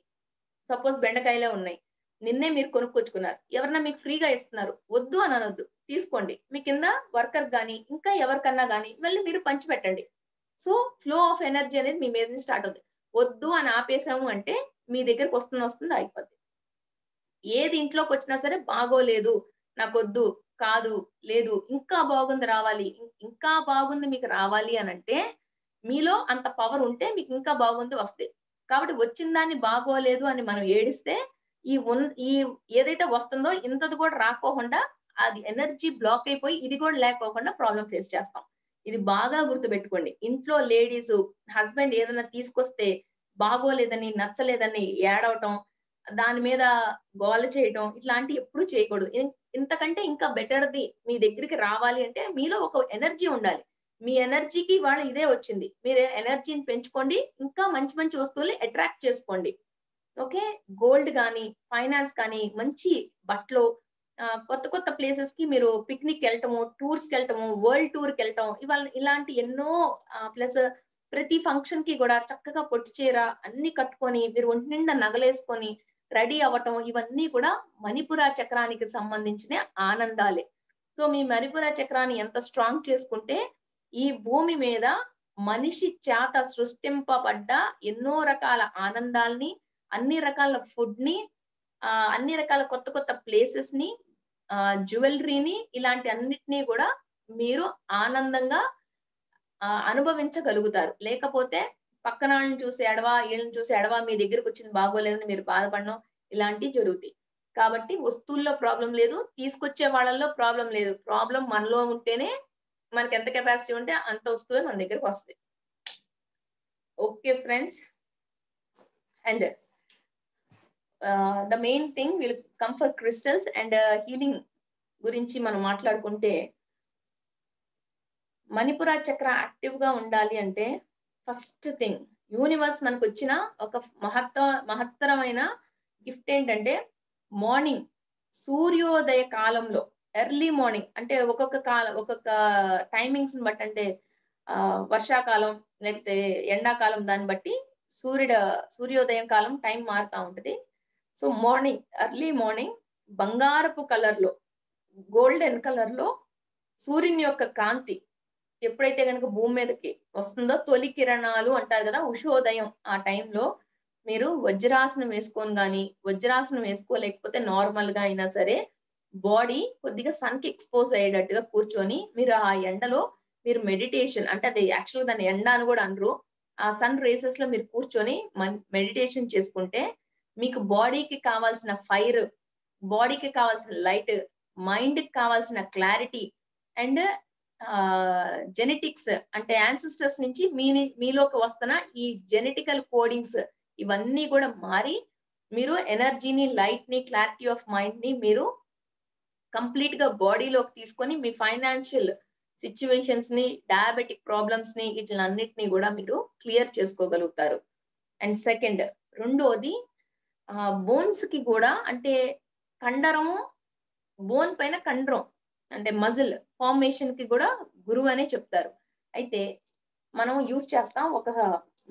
సపోజ్ బెండకాయలే ఉన్నాయి, నిన్నే మీరు కొనుక్కొచ్చుకున్నారు, ఎవరన్నా మీకు ఫ్రీగా ఇస్తున్నారు, వద్దు అని అనొద్దు, తీసుకోండి, మీ కింద వర్కర్ కానీ ఇంకా ఎవరికన్నా కానీ మళ్ళీ మీరు పంచిపెట్టండి. సో ఫ్లో ఆఫ్ ఎనర్జీ అనేది మీ మీద నుంచి స్టార్ట్ అవుతుంది. వద్దు అని ఆపేసాము అంటే మీ దగ్గరకు వస్తున్న వస్తుంది అయిపోద్ది. ఏది ఇంట్లోకి వచ్చినా సరే బాగోలేదు, నాకొద్దు, కాదు, లేదు, ఇంకా బాగుంది రావాలి, ఇంకా బాగుంది మీకు రావాలి అని అంటే మీలో అంత పవర్ ఉంటే మీకు ఇంకా బాగుంది వస్తే. కాబట్టి వచ్చిన దాన్ని బాగోలేదు అని మనం ఏడిస్తే ఈ ఈ ఏదైతే వస్తుందో ఇంతది కూడా రాకోకుండా అది ఎనర్జీ బ్లాక్ అయిపోయి ఇది కూడా లేకోకుండా ప్రాబ్లం ఫేస్ చేస్తాం. ఇది బాగా గుర్తుపెట్టుకోండి. ఇంట్లో లేడీస్ హస్బెండ్ ఏదైనా తీసుకొస్తే బాగోలేదని నచ్చలేదని ఏడవటం, దాని మీద గోల చేయటం ఇట్లాంటివి ఎప్పుడు చేయకూడదు. ఇంతకంటే ఇంకా బెటర్ది మీ దగ్గరికి రావాలి అంటే మీలో ఒక ఎనర్జీ ఉండాలి. మీ ఎనర్జీకి వాళ్ళ ఇదే వచ్చింది, మీరు ఎనర్జీని పెంచుకోండి, ఇంకా మంచి మంచి వస్తువుల్ని అట్రాక్ట్ చేసుకోండి. ఓకే, గోల్డ్ కానీ, ఫైనాన్స్ కానీ, మంచి బట్టలు, కొత్త కొత్త ప్లేసెస్ కి మీరు పిక్నిక్ వెళ్ళటము, టూర్స్కి వెళ్ళటము, వరల్డ్ టూర్కి వెళ్ళటం, ఇవాళ ఇలాంటి ఎన్నో, ప్లస్ ప్రతి ఫంక్షన్ కి కూడా చక్కగా పొట్టు చీర అన్ని కట్టుకొని మీరు ఒంటి నిండా నగలేసుకొని రెడీ అవటం ఇవన్నీ కూడా మణిపుర చక్రానికి సంబంధించిన ఆనందాలే. సో మీ మణిపుర చక్రాన్ని ఎంత స్ట్రాంగ్ చేసుకుంటే ఈ భూమి మీద మనిషి చేత సృష్టింపబడ్డ ఎన్నో రకాల ఆనందాల్ని, అన్ని రకాల ఫుడ్ ని, అన్ని రకాల కొత్త కొత్త ప్లేసెస్ ని, జ్యువెలరీని, ఇలాంటి అన్నిటినీ కూడా మీరు ఆనందంగా అనుభవించగలుగుతారు. లేకపోతే పక్కన వాళ్ళని చూసి ఎడవా, వీళ్ళని చూసి ఎడవా, మీ దగ్గరకు వచ్చింది బాగోలేదని మీరు బాధపడడం ఇలాంటివి జరుగుతాయి. కాబట్టి వస్తువుల్లో ప్రాబ్లం లేదు, తీసుకొచ్చే వాళ్ళల్లో ప్రాబ్లం లేదు. ప్రాబ్లం మనలో ఉంటేనే, మనకి ఎంత కెపాసిటీ ఉంటే అంత వస్తువే మన దగ్గరకు వస్తాయి. Okay friends, and the main thing will come for crystals and healing గురించి మనం మాట్లాడుకుంటే, మణిపుర చక్ర యాక్టివ్ గా ఉండాలి అంటే ఫస్ట్ థింగ్ యూనివర్స్ మనకు వచ్చిన ఒక మహత్త మహత్తరమైన గిఫ్ట్ ఏంటంటే, మార్నింగ్ సూర్యోదయ కాలంలో ఎర్లీ మార్నింగ్ అంటే ఒక్కొక్క కాలం ఒక్కొక్క టైమింగ్స్ బట్టి, అంటే ఆ వర్షాకాలం లేకపోతే ఎండాకాలం దాన్ని బట్టి సూర్యుడు సూర్యోదయం కాలం టైం మారుతూ ఉంటుంది. సో మార్నింగ్ ఎర్లీ మార్నింగ్ బంగారపు కలర్లో, గోల్డెన్ కలర్లో సూర్యుని యొక్క కాంతి ఎప్పుడైతే కనుక భూమి మీదకి వస్తుందో, తొలి కిరణాలు అంటారు కదా ఉషోదయం, ఆ టైంలో మీరు వజ్రాసనం వేసుకొని కానీ, వజ్రాసనం వేసుకోలేకపోతే నార్మల్గా అయినా సరే బాడీ కొద్దిగా సన్కి ఎక్స్పోజ్ అయ్యేటట్టుగా కూర్చొని మీరు ఆ ఎండలో మీరు మెడిటేషన్, అంటే అది యాక్చువల్గా దాన్ని ఎండ అని కూడా అనరు, ఆ సన్ రేసెస్ లో మీరు కూర్చొని మెడిటేషన్ చేసుకుంటే మీకు బాడీకి కావాల్సిన ఫైర్, బాడీకి కావాల్సిన లైట్, మైండ్కి కావాల్సిన క్లారిటీ అండ్ జెనెటిక్స్ అంటే యాన్సిస్టర్స్ నుంచి మీ మీలోకి వస్తున్న ఈ జెనెటికల్ కోడింగ్స్ ఇవన్నీ కూడా మారి మీరు ఎనర్జీని, లైట్ ని, క్లారిటీ ఆఫ్ మైండ్ ని మీరు కంప్లీట్ గా బాడీలోకి తీసుకొని మీ ఫైనాన్షియల్ సిచ్యువేషన్స్ ని, డయాబెటిక్ ప్రాబ్లమ్స్ ని, వీటిలన్నిటినీ కూడా మీరు క్లియర్ చేసుకోగలుగుతారు. అండ్ సెకండ్, రెండోది బోన్స్ కి కూడా, అంటే కండరము, బోన్ పైన కండరం అంటే మజిల్ ఫార్మేషన్ కి కూడా గురువు అనే చెప్తారు. అయితే మనం యూజ్ చేస్తాం ఒక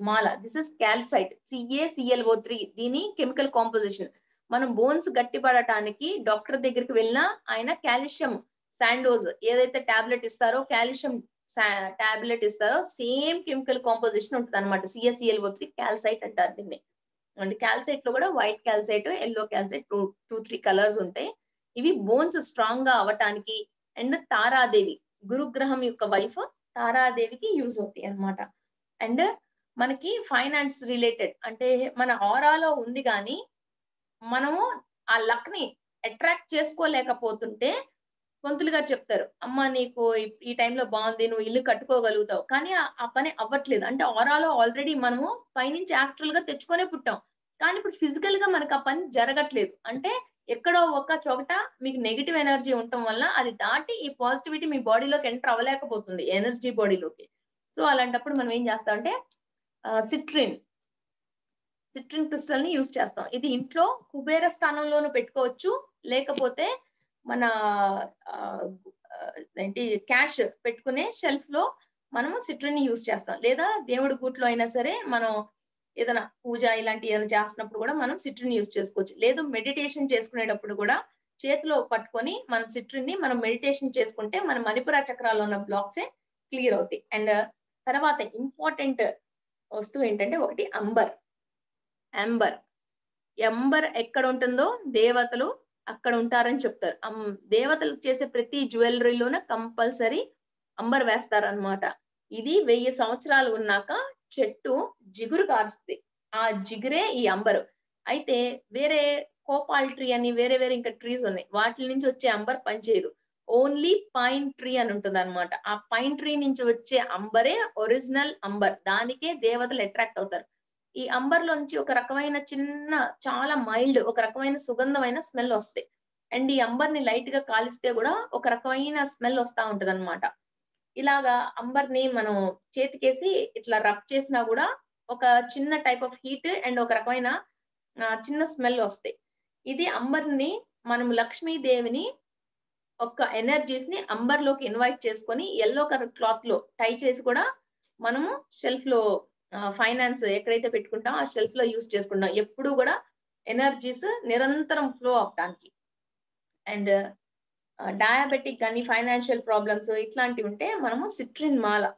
మాల, this is calcite, C A C L O three, దీని కెమికల్ కాంపోజిషన్. మనం బోన్స్ గట్టిపడటానికి డాక్టర్ దగ్గరికి వెళ్ళినా ఆయన కాల్షియం శాండోజ్ ఏదైతే టాబ్లెట్ ఇస్తారో, కాల్షియం టాబ్లెట్ ఇస్తారో సేమ్ కెమికల్ కాంపోజిషన్ ఉంటుంది అనమాట. C A C L O three calcite అంటారు దీన్ని. అంటే క్యాల్సైట్ లో కూడా white calcite, yellow calcite, two two three colours ఉంటాయి. ఇవి బోన్స్ స్ట్రాంగ్ గా అవటానికి అండ్ తారాదేవి గురుగ్రహం యొక్క వైఫ్ తారాదేవికి యూజ్ అవుతాయి అనమాట. అండ్ మనకి ఫైనాన్స్ రిలేటెడ్, అంటే మన ఆరాలో ఉంది కానీ మనము ఆ లక్ ని అట్రాక్ట్ చేసుకోలేకపోతుంటే పంతులుగా చెప్తారు, అమ్మ నీకు ఈ టైంలో బాగుంది, నువ్వు ఇల్లు కట్టుకోగలుగుతావు, కానీ ఆ పని అవ్వట్లేదు. అంటే ఆరాలో ఆల్రెడీ మనము పైనుంచి ఆస్ట్రల్ గా తెచ్చుకొనే పుట్టాం, కానీ ఇప్పుడు ఫిజికల్ గా మనకు ఆ పని జరగట్లేదు. అంటే ఎక్కడో ఒక చోట మీకు నెగిటివ్ ఎనర్జీ ఉండటం వల్ల అది దాటి ఈ పాజిటివిటీ మీ బాడీలోకి ఎంటర్ అవ్వలేకపోతుంది, ఎనర్జీ బాడీలోకి. సో అలాంటప్పుడు మనం ఏం చేస్తామంటే సిట్రిన్ సిట్రిన్ క్రిస్టల్ ని యూజ్ చేస్తాం. ఇది ఇంట్లో కుబేర స్థానంలోనూ పెట్టుకోవచ్చు, లేకపోతే మన ఏంటి క్యాష్ పెట్టుకునే షెల్ఫ్ లో మనము సిట్రిన్ ని యూజ్ చేస్తాం. లేదా దేవుడి గుట్లో అయినా సరే మనం ఏదైనా పూజ ఇలాంటి ఏదైనా చేస్తున్నప్పుడు కూడా మనం సిట్రిన్ యూజ్ చేసుకోవచ్చు. లేదు మెడిటేషన్ చేసుకునేటప్పుడు కూడా చేతిలో పట్టుకొని మనం సిట్రిన్ ని మనం మెడిటేషన్ చేసుకుంటే మన మణిపుర చక్రాల్లో ఉన్న బ్లాక్స్ క్లియర్ అవుతాయి. అండ్ తర్వాత ఇంపార్టెంట్ వస్తువు ఏంటంటే, ఒకటి అంబర్, అంబర్ అంబర్ ఎక్కడ ఉంటుందో దేవతలు అక్కడ ఉంటారని చెప్తారు. దేవతలు చేసే ప్రతి జ్యువెలరీలోనే కంపల్సరీ అంబర్ వేస్తారనమాట. ఇది వెయ్యి సంవత్సరాలు ఉన్నాక చెట్టు జిగురు కారుస్తుంది, ఆ జిగురే ఈ అంబరు. అయితే వేరే కోపాల్ ట్రీ అని వేరే వేరే ఇంకా ట్రీస్ ఉన్నాయి, వాటి నుంచి వచ్చే అంబర్ పనిచేయదు. ఓన్లీ పైన్ ట్రీ అని ఉంటుంది అనమాట. ఆ పైన్ ట్రీ నుంచి వచ్చే అంబరే ఒరిజినల్ అంబర్, దానికే దేవతలు అట్రాక్ట్ అవుతారు. ఈ అంబర్ లో నుంచి ఒక రకమైన చిన్న, చాలా మైల్డ్ ఒక రకమైన సుగంధమైన స్మెల్ వస్తాయి. అండ్ ఈ అంబర్ ని లైట్ గా కాలిస్తే కూడా ఒక రకమైన స్మెల్ వస్తా ఉంటది అనమాట. ఇలాగా అంబర్ ని మనం చేతికేసి ఇట్లా రబ్ చేసినా కూడా ఒక చిన్న టైప్ ఆఫ్ హీట్ అండ్ ఒక రకమైన చిన్న స్మెల్ వస్తాయి. ఇది అంబర్ ని మనం లక్ష్మీదేవిని ఒక ఎనర్జీస్ ని అంబర్ లోకి ఇన్వైట్ చేసుకొని ఎల్లో కలర్ క్లాత్ లో టై చేసి కూడా మనము షెల్ఫ్ లో, ఫైనాన్స్ ఎక్కడైతే పెట్టుకుంటాం ఆ షెల్ఫ్ లో యూజ్ చేసుకుంటాం. ఎప్పుడు కూడా energies nirantaram flow avvడానికి. And uh, uh, diabetic and financial problems itlanti unte manamu citrin mala,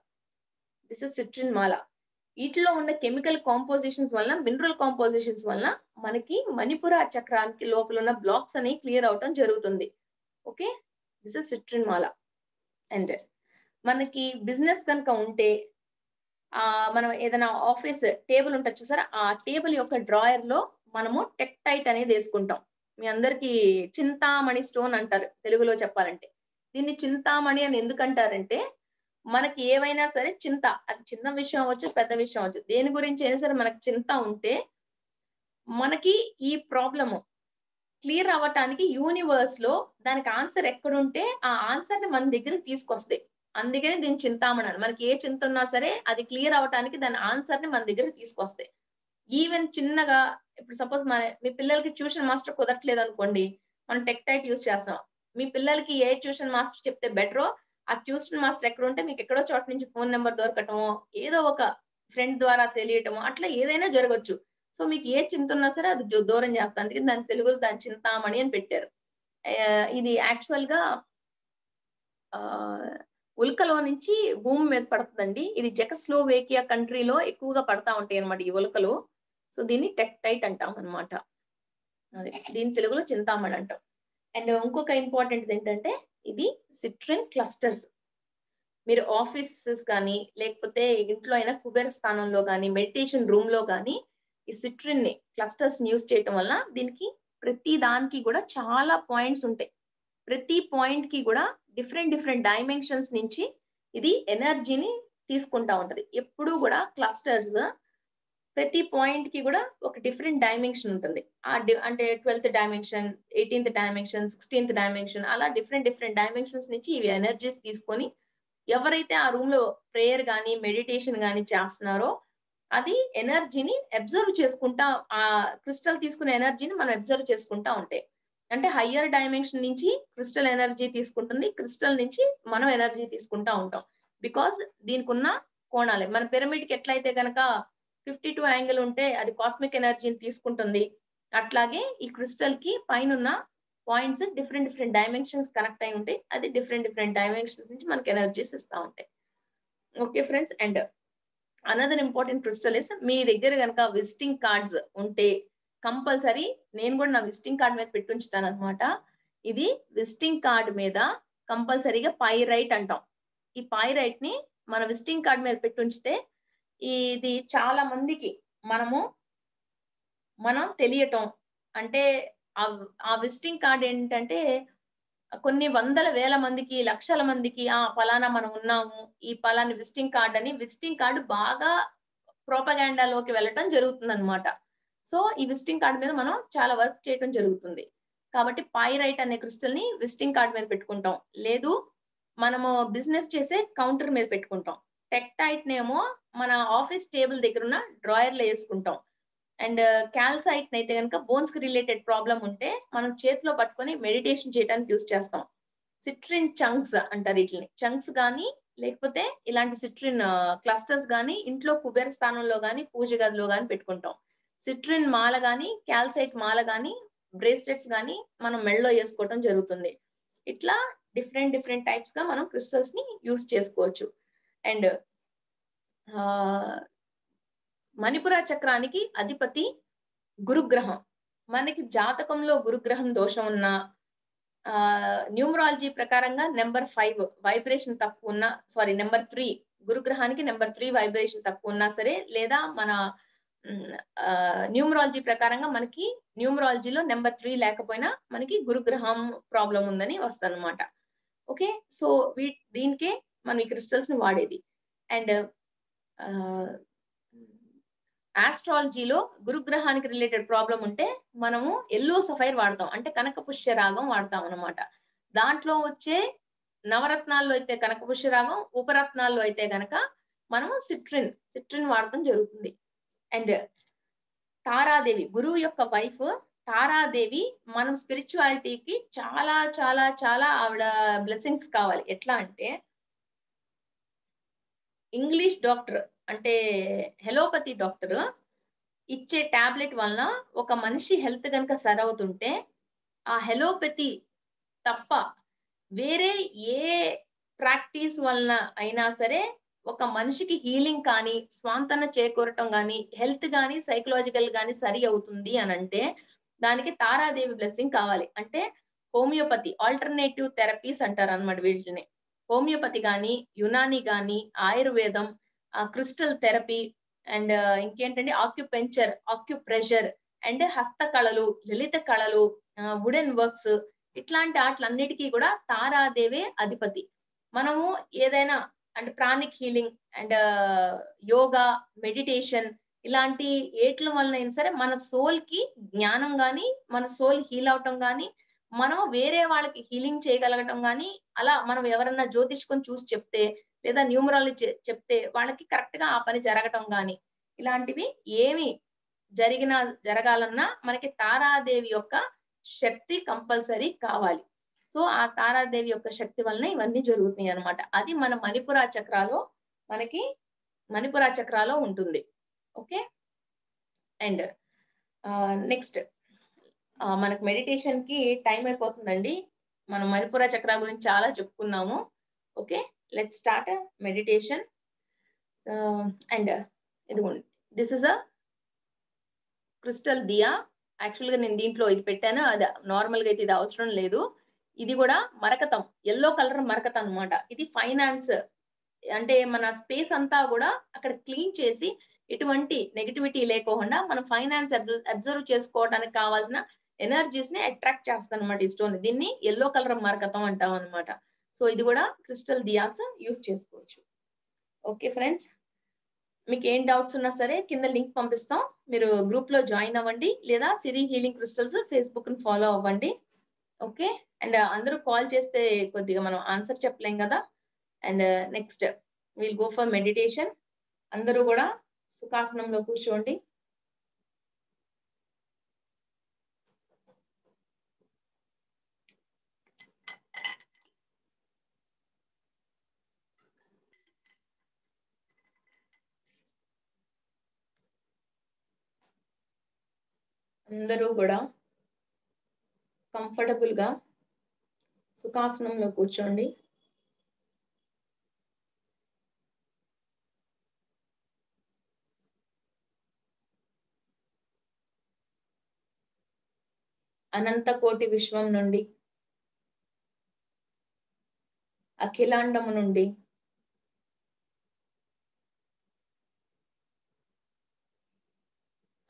this is citrin mala, itlo unna chemical compositions valla, mineral compositions valla manaki manipura chakraniki lopala unna blocks ani clear avatam jarugutundi. Okay, this is citrin mala. And మనకి business కనుక ఉంటే ఆ మనం ఏదైనా office table ఉంటుంది చూసారా, ఆ table యొక్క డ్రాయర్ లో మనము టెక్టైట్ అనేది వేసుకుంటాం. మీ అందరికి చింతామణి స్టోన్ అంటారు తెలుగులో చెప్పాలంటే. దీన్ని చింతామణి అని ఎందుకంటారంటే మనకి ఏవైనా సరే చింత, అది చిన్న విషయం అవచ్చు పెద్ద విషయం అవచ్చు, దేని గురించి అయినా సరే మనకి చింత ఉంటే మనకి ఈ ప్రాబ్లము క్లియర్ అవ్వటానికి యూనివర్స్ లో దానికి ఆన్సర్ ఎక్కడుంటే ఆ ఆన్సర్ ని మన దగ్గర తీసుకొస్తాయి. అందుకని దీని చింతామణి. మనకి ఏ చింత ఉన్నా సరే అది క్లియర్ అవటానికి దాని ఆన్సర్ ని మన దగ్గర తీసుకొస్తాయి. ఈవెన్ చిన్నగా ఇప్పుడు సపోజ్ మన మీ పిల్లలకి ట్యూషన్ మాస్టర్ కుదరట్లేదు అనుకోండి, మనం టెక్టైట్ యూస్ చేస్తాం. మీ పిల్లలకి ఏ ట్యూషన్ మాస్టర్ చెప్తే బెటరో ఆ ట్యూషన్ మాస్టర్ ఎక్కడ ఉంటే మీకు ఎక్కడో చోట నుంచి ఫోన్ నెంబర్ దొరకటమో ఏదో ఒక ఫ్రెండ్ ద్వారా తెలియటమో అట్లా ఏదైనా జరగచ్చు. సో మీకు ఏ చింత ఉన్నా సరే అది దూరం చేస్తాం. అందుకని దాని తెలుగులో దాని చింతామణి అని పెట్టారు. ఇది యాక్చువల్ గా ఆ ఉల్కలో నుంచి భూమి మీద పడుతుందండి. ఇది జెకస్లోవేకియా కంట్రీలో ఎక్కువగా పడతా ఉంటాయి అనమాట ఈ ఉల్కలు. సో దీన్ని టెక్టైట్ అంటాం అనమాట. అదే దీని తెలుగులో చింతామణి అంటాం. అండ్ ఇంకొక ఇంపార్టెంట్ ఏంటంటే ఇది సిట్రిన్ క్లస్టర్స్. మీరు ఆఫీసెస్ కానీ లేకపోతే ఇంట్లో అయినా కుబేర స్థానంలో కానీ మెడిటేషన్ రూమ్ లో కానీ ఈ సిట్రిన్ ని క్లస్టర్స్ ని యూజ్ చేయటం వల్ల దీనికి ప్రతి దానికి కూడా చాలా పాయింట్స్ ఉంటాయి. ప్రతి పాయింట్ కి కూడా డిఫరెంట్ డిఫరెంట్ డైమెన్షన్స్ నుంచి ఇది ఎనర్జీని తీసుకుంటా ఉంటది. ఎప్పుడు కూడా క్లస్టర్స్ ప్రతి పాయింట్ కి కూడా ఒక డిఫరెంట్ డైమెన్షన్ ఉంటుంది. అంటే twelfth dimension, eighteenth dimension, sixteenth dimension, అలా డిఫరెంట్ డిఫరెంట్ డైమెన్షన్స్ నుంచి ఇవి ఎనర్జీస్ తీసుకొని ఎవరైతే ఆ రూమ్ లో ప్రేయర్ కానీ మెడిటేషన్ కానీ చేస్తున్నారో అది ఎనర్జీని అబ్జర్వ్ చేసుకుంటా, ఆ క్రిస్టల్ తీసుకునే ఎనర్జీని మనం అబ్జర్వ్ చేసుకుంటా ఉంటాయి. అంటే హయ్యర్ డైమెన్షన్ నుంచి క్రిస్టల్ ఎనర్జీ తీసుకుంటుంది, క్రిస్టల్ నుంచి మనం ఎనర్జీ తీసుకుంటా ఉంటాం. బికాస్ దీనికి ఉన్న కోణాలే, మన పిరమిడ్కి ఎట్లయితే కనుక ఫిఫ్టీ టూ యాంగిల్ ఉంటే అది కాస్మిక్ ఎనర్జీని తీసుకుంటుంది, అట్లాగే ఈ క్రిస్టల్ కి పైన points different different dimensions connect అయి ఉంటాయి. అది డిఫరెంట్ డిఫరెంట్ డైమెన్షన్స్ నుంచి మనకి ఎనర్జీస్ ఇస్తూ ఉంటాయి. Okay friends. And another important crystal is, మీ దగ్గర కనుక విజిటింగ్ కార్డ్స్ ఉంటే కంపల్సరీ, నేను కూడా నా విజిటింగ్ కార్డ్ మీద పెట్టుంచుతాను అనమాట. ఇది విజిటింగ్ కార్డ్ మీద కంపల్సరీగా పైరైట్ అంటాం. ఈ పైరైట్ ని మన విజిటింగ్ కార్డ్ మీద పెట్టుంచితే ఇది చాలా మందికి మనము మనం తెలియటం, అంటే ఆ విజిటింగ్ కార్డ్ ఏంటంటే కొన్ని వందల వేల మందికి లక్షల మందికి ఆ పలానా మనం ఉన్నాము ఈ పలానా విజిటింగ్ కార్డ్ అని విజిటింగ్ కార్డు బాగా ప్రోపగాండాలోకి వెళ్ళటం జరుగుతుంది అనమాట. సో ఈ విజిటింగ్ కార్డ్ మీద మనం చాలా వర్క్ చేయడం జరుగుతుంది. కాబట్టి పైరైట్ అనే క్రిస్టల్ ని విజిటింగ్ కార్డ్ మీద పెట్టుకుంటాం. లేదు మనము బిజినెస్ చేసే కౌంటర్ మీద పెట్టుకుంటాం. టెక్టైట్ నేమో మన ఆఫీస్ టేబుల్ దగ్గర ఉన్న డ్రాయర్లో వేసుకుంటాం. అండ్ క్యాల్సైట్ అయితే కనుక బోన్స్ కి రిలేటెడ్ ప్రాబ్లం ఉంటే మనం చేతిలో పట్టుకొని మెడిటేషన్ చేయడానికి యూజ్ చేస్తాం. సిట్రిన్ చంక్స్ అంటారు వీటిని, చంక్స్ కానీ లేకపోతే ఇలాంటి సిట్రిన్ క్లస్టర్స్ కానీ ఇంట్లో కుబేర స్థానంలో కానీ పూజ గదిలో కానీ పెట్టుకుంటాం. సిట్రిన్ మాల కానీ క్యాల్సైట్ మాల కానీ బ్రేస్లెట్స్ కానీ మనం మెడలో వేసుకోవటం జరుగుతుంది. ఇట్లా డిఫరెంట్ డిఫరెంట్ టైప్స్ గా మనం క్రిస్టల్స్ ని యూజ్ చేసుకోవచ్చు. అండ్ మణిపుర చక్రానికి అధిపతి గురుగ్రహం. మనకి జాతకంలో గురుగ్రహం దోషం ఉన్న ఆ న్యూమరాలజీ ప్రకారంగా నెంబర్ ఫైవ్ వైబ్రేషన్ తక్కువ ఉన్నా, సారీ నెంబర్ త్రీ గురుగ్రహానికి నెంబర్ త్రీ వైబ్రేషన్ తక్కువ ఉన్నా సరే, లేదా మన న్యూమరాలజీ ప్రకారంగా మనకి న్యూమరాలజీలో నెంబర్ త్రీ లేకపోయినా మనకి గురుగ్రహం ప్రాబ్లం ఉందని వస్తుందన్నమాట. ఓకే, సో వీ దీనికే మనం ఈ క్రిస్టల్స్ ని వాడేది. అండ్ ఆస్ట్రాలజీలో గురుగ్రహానికి రిలేటెడ్ ప్రాబ్లం ఉంటే మనము ఎల్లో సఫైర్ వాడతాం, అంటే కనక పుష్య రాగం వాడతాం అనమాట. దాంట్లో వచ్చే నవరత్నాల్లో అయితే కనక పుష్య రాగం, ఉపరత్నాల్లో అయితే గనక మనము సిట్రిన్ సిట్రిన్ వాడటం జరుగుతుంది. అండ్ తారాదేవి, గురువు యొక్క వైఫ్ తారాదేవి, మనం స్పిరిచువాలిటీకి చాలా చాలా చాలా ఆవిడ బ్లెస్సింగ్స్ కావాలి. ఎట్లా అంటే ఇంగ్లీష్ డాక్టర్ అంటే హెలోపతి డాక్టర్ ఇచ్చే టాబ్లెట్ వల్ల ఒక మనిషి హెల్త్ గనక సరవుతుంటే ఆ హెలోపతి తప్ప వేరే ఏ ప్రాక్టీస్ వల్ల అయినా సరే ఒక మనిషికి హీలింగ్ కానీ స్వాంతన చేకూరటం కానీ హెల్త్ కానీ సైకలాజికల్ కానీ సరి అవుతుంది అని అంటే దానికి తారాదేవి బ్లెస్సింగ్ కావాలి. అంటే హోమియోపతి ఆల్టర్నేటివ్ థెరపీస్ అంటారు అన్నమాట వీటిని. హోమియోపతి కానీ యునాని కానీ ఆయుర్వేదం, క్రిస్టల్ థెరపీ అండ్ ఇంకేంటంటే ఆక్యుపెంచర్, ఆక్యుప్రెషర్ అండ్ హస్త కళలు, లలిత కళలు, వుడెన్ వర్క్స్, ఇట్లాంటి వాటిలన్నిటికీ కూడా తారాదేవే అధిపతి. మనము ఏదైనా అంటే pranic healing and yoga, meditation ఇలాంటి ఏట్ల వలన సరే మన సోల్ కి జ్ఞానం కానీ మన సోల్ హీల్ అవటం కానీ మనం వేరే వాళ్ళకి హీలింగ్ చేయగలగటం కానీ, అలా మనం ఎవరన్నా జ్యోతిష్కం చూసి చెప్తే లేదా న్యూమరాలజీ చెప్తే వాళ్ళకి కరెక్ట్ గా ఆ పని జరగటం కానీ ఇలాంటివి ఏమి జరిగినా జరగాలన్నా మనకి తారాదేవి యొక్క శక్తి కంపల్సరీ కావాలి. సో ఆ తారాదేవి యొక్క శక్తి వలన ఇవన్నీ జరుగుతున్నాయి అనమాట. అది మన మణిపుర చక్రాలో మనకి మణిపుర చక్రాలో ఉంటుంది. ఓకే, అండ్ నెక్స్ట్ మనకు మెడిటేషన్ కి టైం అయిపోతుందండి. మనం మణిపుర చక్ర గురించి చాలా చెప్పుకున్నాము. Okay, let's start meditation. And ఇదిగోండి, this is a crystal diya. యాక్చువల్గా నేను దీంట్లో ఇది పెట్టాను, అది నార్మల్గా అయితే ఇది అవసరం లేదు. ఇది కూడా మరకతం, ఎల్లో కలర్ మరకతం అనమాట. ఇది ఫైనాన్స్ అంటే మన స్పేస్ అంతా కూడా అక్కడ క్లీన్ చేసి ఎటువంటి నెగిటివిటీ లేకుండా మనం ఫైనాన్స్ అబ్జర్వ్ చేసుకోవడానికి కావాల్సిన ఎనర్జీస్ ని అట్రాక్ట్ చేస్తాను అనమాట ఈ స్టోన్. దీన్ని ఎల్లో కలర్ మరకతం అంటాం అనమాట. సో ఇది కూడా క్రిస్టల్ దియాస్ యూజ్ చేసుకోవచ్చు. ఓకే ఫ్రెండ్స్, మీకు ఏం డౌట్స్ ఉన్నా సరే కింద లింక్ పంపిస్తాం, మీరు గ్రూప్ లో జాయిన్ అవ్వండి లేదా సిరి హీలింగ్ క్రిస్టల్స్ ఫేస్బుక్ ని ఫాలో అవ్వండి. ఓకే, అండ్ అందరూ కాల్ చేస్తే కొద్దిగా మనం ఆన్సర్ చెప్పలేం కదా. And next will go for meditation. అందరూ కూడా సుఖాసనంలో కూర్చోండి. అందరూ కూడా కంఫర్టబుల్ గా సుఖాసనంలో కూర్చోండి. అనంత కోటి విశ్వం నుండి, అఖిలాండము నుండి,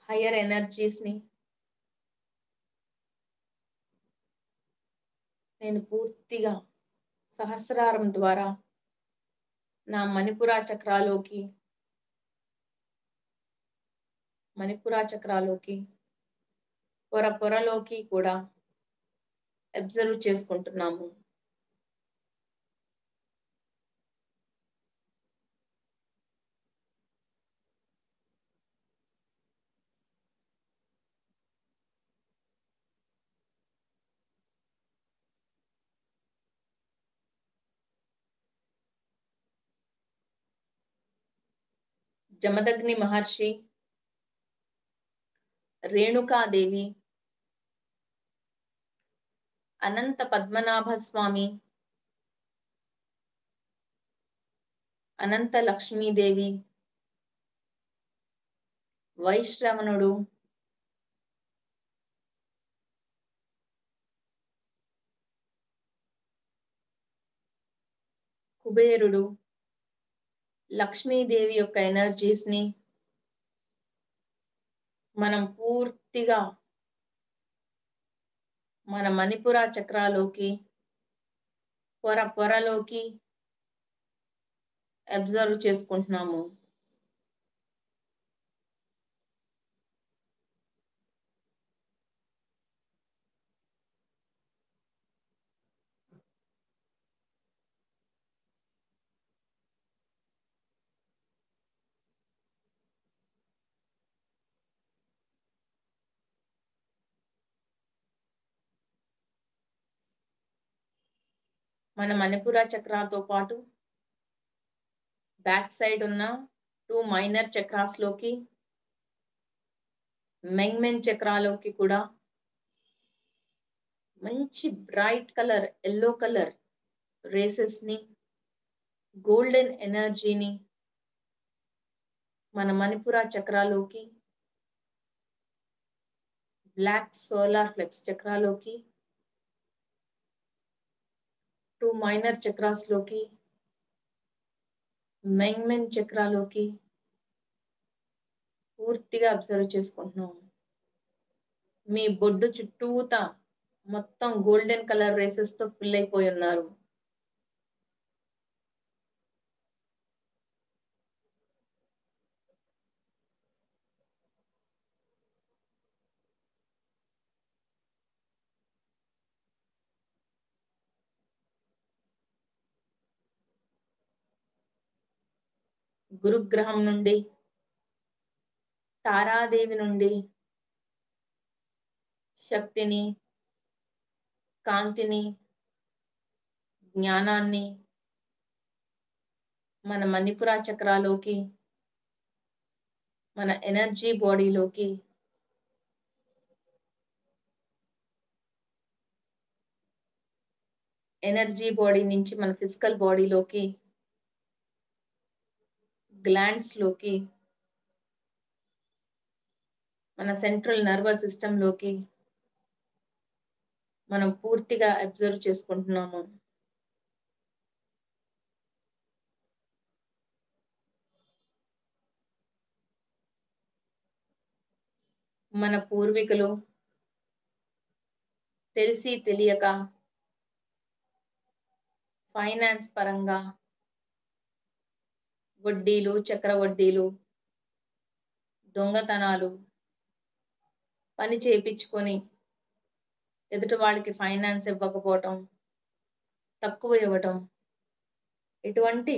హయ్యర్ ఎనర్జీస్ ని నేను పూర్తిగా సహస్రారం ద్వారా నా మణిపుర చక్రాలోకి మణిపుర చక్రాలోకి పొర పొరలోకి కూడా అబ్జర్వ్ చేసుకుంటున్నాము. జమదగ్ని మహర్షి, రేణుకాదేవి, అనంత పద్మనాభస్వామి, అనంత లక్ష్మీదేవి, వైశ్రవణుడు, కుబేరుడు, లక్ష్మీదేవి యొక్క ఎనర్జీస్ ని మనం పూర్తిగా మన మణిపుర చక్రాలోకి పొర పొరలోకి అబ్జర్వ్ చేసుకుంటున్నాము. మన మణిపుర చక్రాతో పాటు బ్యాక్ సైడ్ ఉన్న టూ మైనర్ చక్రాస్లోకి మెంగ్మెన్ చక్రాలోకి కూడా మంచి bright colour, yellow colour rays ని, గోల్డెన్ ఎనర్జీని మన మణిపుర చక్రాలోకి, బ్లాక్ సోలార్ ఫ్లెక్స్ చక్రాలోకి, టూ మైనర్ చక్రాస్ లోకి, మెంగ్మెన్ చక్రాలోకి పూర్తిగా అబ్జర్వ్ చేసుకుంటున్నాం. మీ బొడ్డు చుట్టూతా మొత్తం గోల్డెన్ కలర్ రేసెస్ తో ఫిల్ అయిపోయి ఉన్నారు. గురుగ్రహం నుండి, తారాదేవి నుండి శక్తిని, కాంతిని, జ్ఞానాన్ని మన మణిపుర చక్రాలోకి, మన ఎనర్జీ బాడీలోకి ఎనర్జీ బాడీ నుంచి మన ఫిజికల్ బాడీలోకి, గ్లాండ్స్ లోకి, మన సెంట్రల్ నర్వస్ సిస్టమ్ లోకి మనం పూర్తిగా అబ్జర్వ్ చేసుకుంటున్నాము. మన పూర్వీకులు తెలిసి తెలియక ఫైనాన్స్ పరంగా వడ్డీలు, చక్రవడ్డీలు, దొంగతనాలు, పని చేయించుకొని ఎదుటి వాళ్ళకి ఫైనాన్స్ ఇవ్వకపోవటం, తక్కువ ఇవ్వటం, ఇటువంటి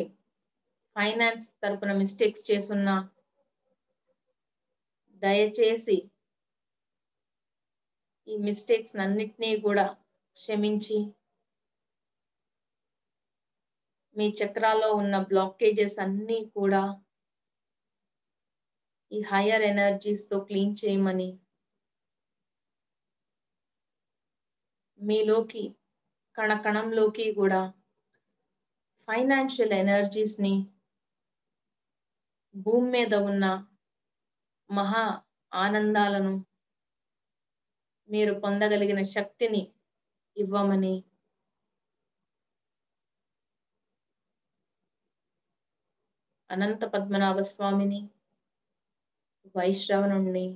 ఫైనాన్స్ తరపున మిస్టేక్స్ చేస్తున్నా దయచేసి ఈ మిస్టేక్స్ అన్నిటినీ కూడా క్షమించి మీ చక్రాల్లో ఉన్న బ్లాకేజెస్ అన్నీ కూడా ఈ హయ్యర్ ఎనర్జీస్ తో క్లీన్ చేయమని, మీలోకి కణకణంలోకి కూడా ఫైనాన్షియల్ ఎనర్జీస్ ని, భూమి మీద ఉన్న మహా ఆనందాలను మీరు పొందగలిగిన శక్తిని ఇవ్వమని, అనంత పద్మనాభ స్వామిని, వైశ్రవణుణ్ణి,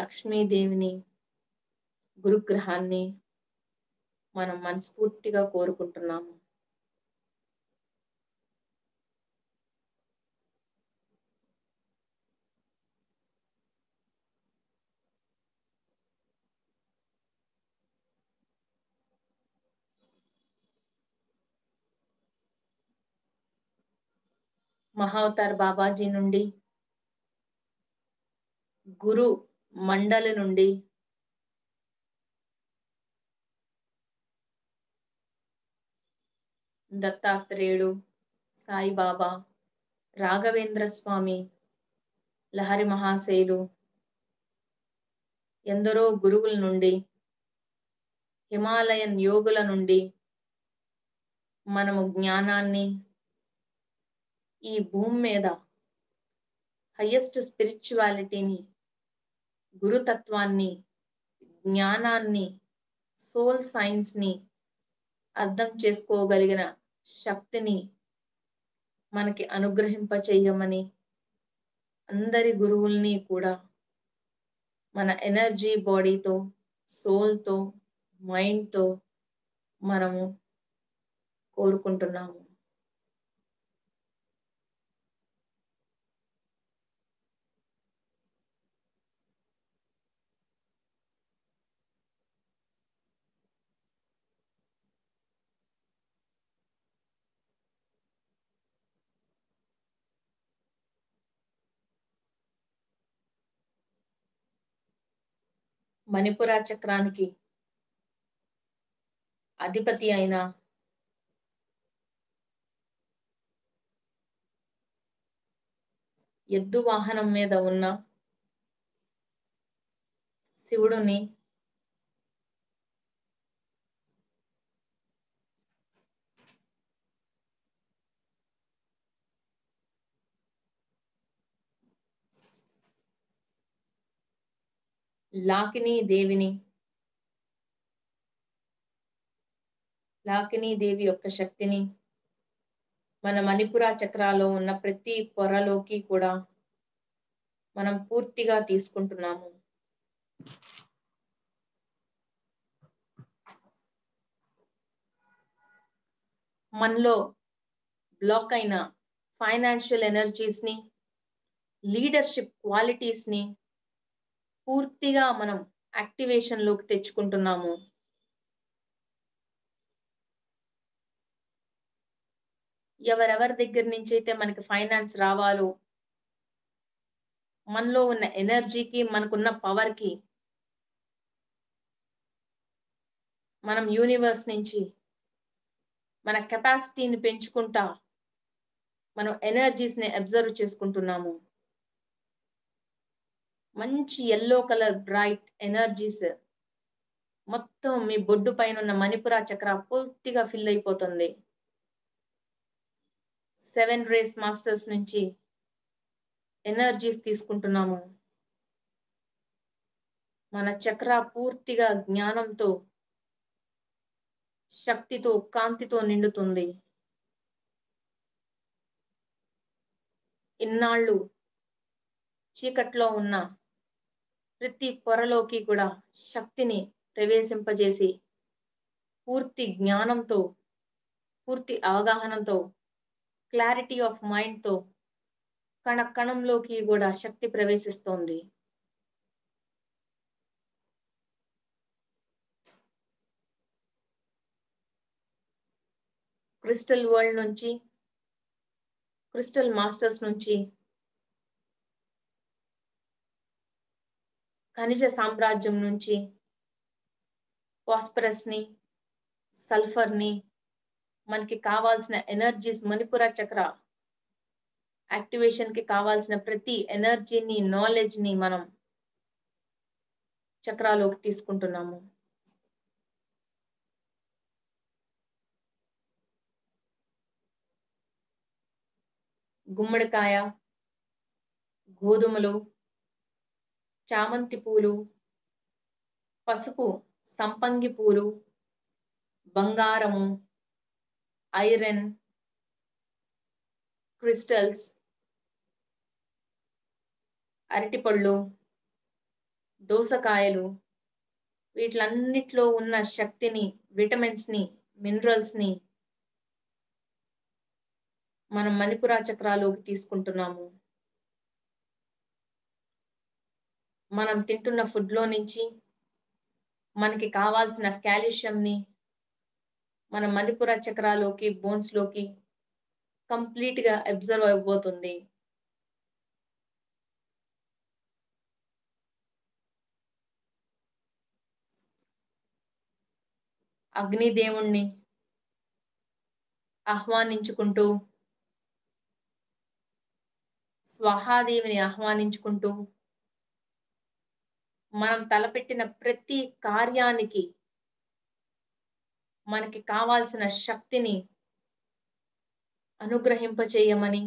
లక్ష్మీదేవిని, గురుగ్రహాన్ని మనం మనస్ఫూర్తిగా కోరుకుంటున్నాము. మహావతార్ బాబాజీ నుండి, గురు మండలి నుండి, దత్తాత్రేయుడు, సాయి బాబా, రాఘవేంద్ర స్వామి, లహరి మహాశైలు, ఎందరో గురువుల నుండి, హిమాలయన్ యోగుల నుండి మనము జ్ఞానాన్ని, ఈ భూమి మీద హయ్యెస్ట్ స్పిరిచువాలిటీని, గురుతత్వాన్ని, జ్ఞానాన్ని, సోల్ సైన్స్ ని అర్థం చేసుకోగలిగిన శక్తిని మనకి అనుగ్రహింపచేయమని, అందరి గురువుల్ని కూడా మన ఎనర్జీ బాడీతో, సోల్తో, మైండ్తో మనము కోరుకుంటున్నాము. మణిపుర చక్రానికి అధిపతి అయిన ఎద్దు వాహనం మీద ఉన్న శివుడుని, లాకిని దేవిని, లాకిని దేవి యొక్క శక్తిని మన మణిపుర చక్రాలో ఉన్న ప్రతి పొరలోకి కూడా మనం పూర్తిగా తీసుకుంటున్నాము. మనలో బ్లాక్ అయిన ఫైనాన్షియల్ ఎనర్జీస్ ని, లీడర్షిప్ క్వాలిటీస్ ని పూర్తిగా మనం యాక్టివేషన్ లోకి తెచ్చుకుంటున్నాము. ఎవరెవరి దగ్గర నుంచి అయితే మనకి ఫైనాన్స్ రావాలో, మనలో ఉన్న ఎనర్జీకి, మనకున్న పవర్కి మనం యూనివర్స్ నుంచి మన కెపాసిటీని పెంచుకుంటా మనం ఎనర్జీస్ని అబ్జర్వ్ చేసుకుంటున్నాము. మంచి ఎల్లో కలర్ బ్రైట్ ఎనర్జీస్ మొత్తం మీ బొడ్డు పైన ఉన్న మణిపుర చక్ర పూర్తిగా ఫిల్ అయిపోతుంది. సెవెన్ రేస్ మాస్టర్స్ నుంచి ఎనర్జీస్ తీసుకుంటున్నాము. మన చక్ర పూర్తిగా జ్ఞానంతో, శక్తితో, కాంతితో నిండుతుంది. ఇన్నాళ్ళు చీకట్లో ఉన్న ప్రతి పొరలోకి కూడా శక్తిని ప్రవేశింపజేసి పూర్తి జ్ఞానంతో, పూర్తి అవగాహనతో, క్లారిటీ ఆఫ్ మైండ్తో కణ కణంలోకి కూడా శక్తి ప్రవేశిస్తోంది. క్రిస్టల్ వరల్డ్ నుంచి, క్రిస్టల్ మాస్టర్స్ నుంచి, ఖనిజ సామ్రాజ్యం నుంచి ఫాస్ఫరస్ని, సల్ఫర్ని, మనకి కావాల్సిన ఎనర్జీస్ మణిపుర చక్ర యాక్టివేషన్కి కావాల్సిన ప్రతి ఎనర్జీని, నాలెడ్జ్ని మనం చక్రాలోకి తీసుకుంటున్నాము. గుమ్మడికాయ, గోధుమలు, చామంతి పూలు, పసుపు, సంపంగి పూలు, బంగారము, ఐరన్ క్రిస్టల్స్, అరటిపళ్ళు, దోసకాయలు, వీటిలన్నిట్లో ఉన్న శక్తిని, విటమిన్స్ని, మినరల్స్ని మనం మణిపుర చక్రాలోకి తీసుకుంటున్నాము. మనం తింటున్న ఫుడ్లో నుంచి మనకి కావాల్సిన కాల్షియంని మన మణిపుర చక్రాలోకి, బోన్స్ లోకి కంప్లీట్ గా అబ్జర్వ్ అయిపోతుంది. అగ్నిదేవుణ్ణి ఆహ్వానించుకుంటూ, స్వాహాదేవిని ఆహ్వానించుకుంటూ మనం తలపెట్టిన ప్రతి కార్యానికి మనకి కావాల్సిన శక్తిని అనుగ్రహింపచేయమని,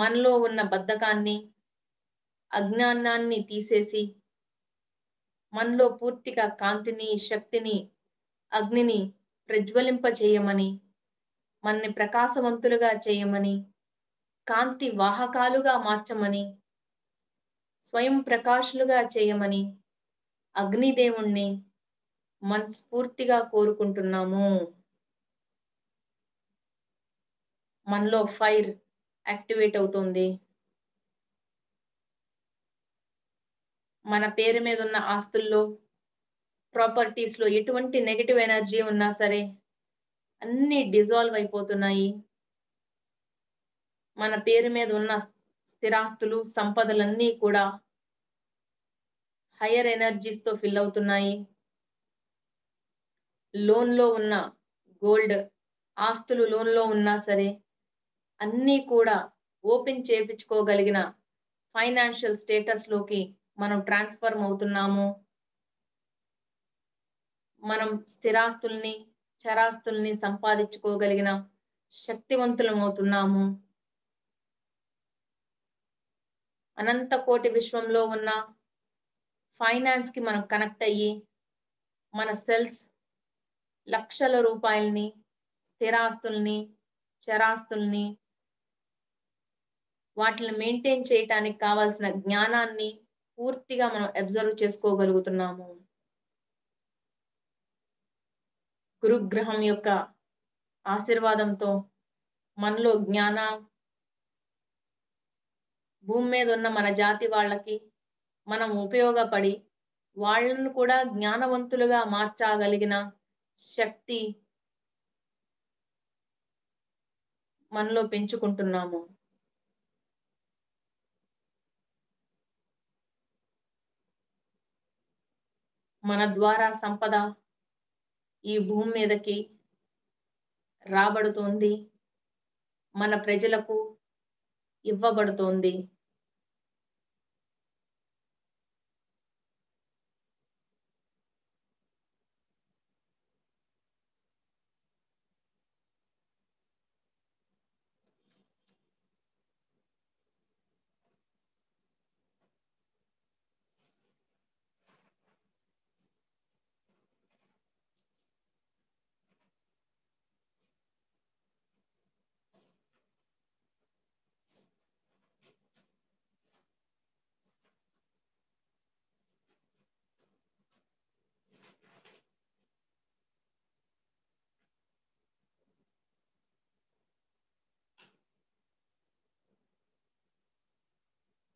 మనలో ఉన్న బద్ధకాన్ని, అజ్ఞానాన్ని తీసేసి మనలో పూర్తిగా కాంతిని, శక్తిని, అగ్నిని ప్రజ్వలింపచేయమని, మనని ప్రకాశవంతులుగా చేయమని, కాంతి వాహకాలుగా మార్చమని, స్వయం ప్రకాశులుగా చేయమని అగ్నిదేవుణ్ణి మనస్ఫూర్తిగా కోరుకుంటున్నాము. మనలో ఫైర్ యాక్టివేట్ అవుతుంది. మన పేరు మీద ఉన్న ఆస్తుల్లో, ప్రాపర్టీస్లో ఎటువంటి నెగటివ్ ఎనర్జీ ఉన్నా సరే అన్నీ డిజాల్వ్ అయిపోతున్నాయి. మన పేరు మీద ఉన్న స్థిరాస్తులు, సంపదలన్నీ కూడా హయ్యర్ ఎనర్జీస్తో ఫిల్ అవుతున్నాయి. లోన్లో ఉన్న గోల్డ్, ఆస్తులు లోన్లో ఉన్నా సరే అన్నీ కూడా ఓపెన్ చేయించుకోగలిగిన ఫైనాన్షియల్ స్టేటస్లోకి మనం ట్రాన్స్ఫర్మ్ అవుతున్నాము. మనం స్థిరాస్తుల్ని చరాస్తుల్ని సంపాదించుకోగలిగిన శక్తివంతులం అవుతున్నాము. అనంత కోటి విశ్వంలో ఉన్న ఫైనాన్స్ కి మనం కనెక్ట్ అయ్యి మన సెల్స్ లక్షల రూపాయల్ని స్థిరాస్తుల్ని చరాస్తుల్ని వాటిని మెయింటైన్ చేయటానికి కావాల్సిన జ్ఞానాన్ని పూర్తిగా మనం అబ్జర్వ్ చేసుకోగలుగుతున్నాము. గురుగ్రహం యొక్క ఆశీర్వాదంతో మనలో జ్ఞాన భూమి మీద ఉన్న మన జాతి వాళ్ళకి మనం ఉపయోగపడి వాళ్ళను కూడా జ్ఞానవంతులుగా మార్చగలిగిన శక్తి మనలో పెంచుకుంటున్నాము. మన ద్వారా సంపద ఈ భూమి మీదకి రాబడుతోంది, మన ప్రజలకు ఇవ్వబడుతోంది.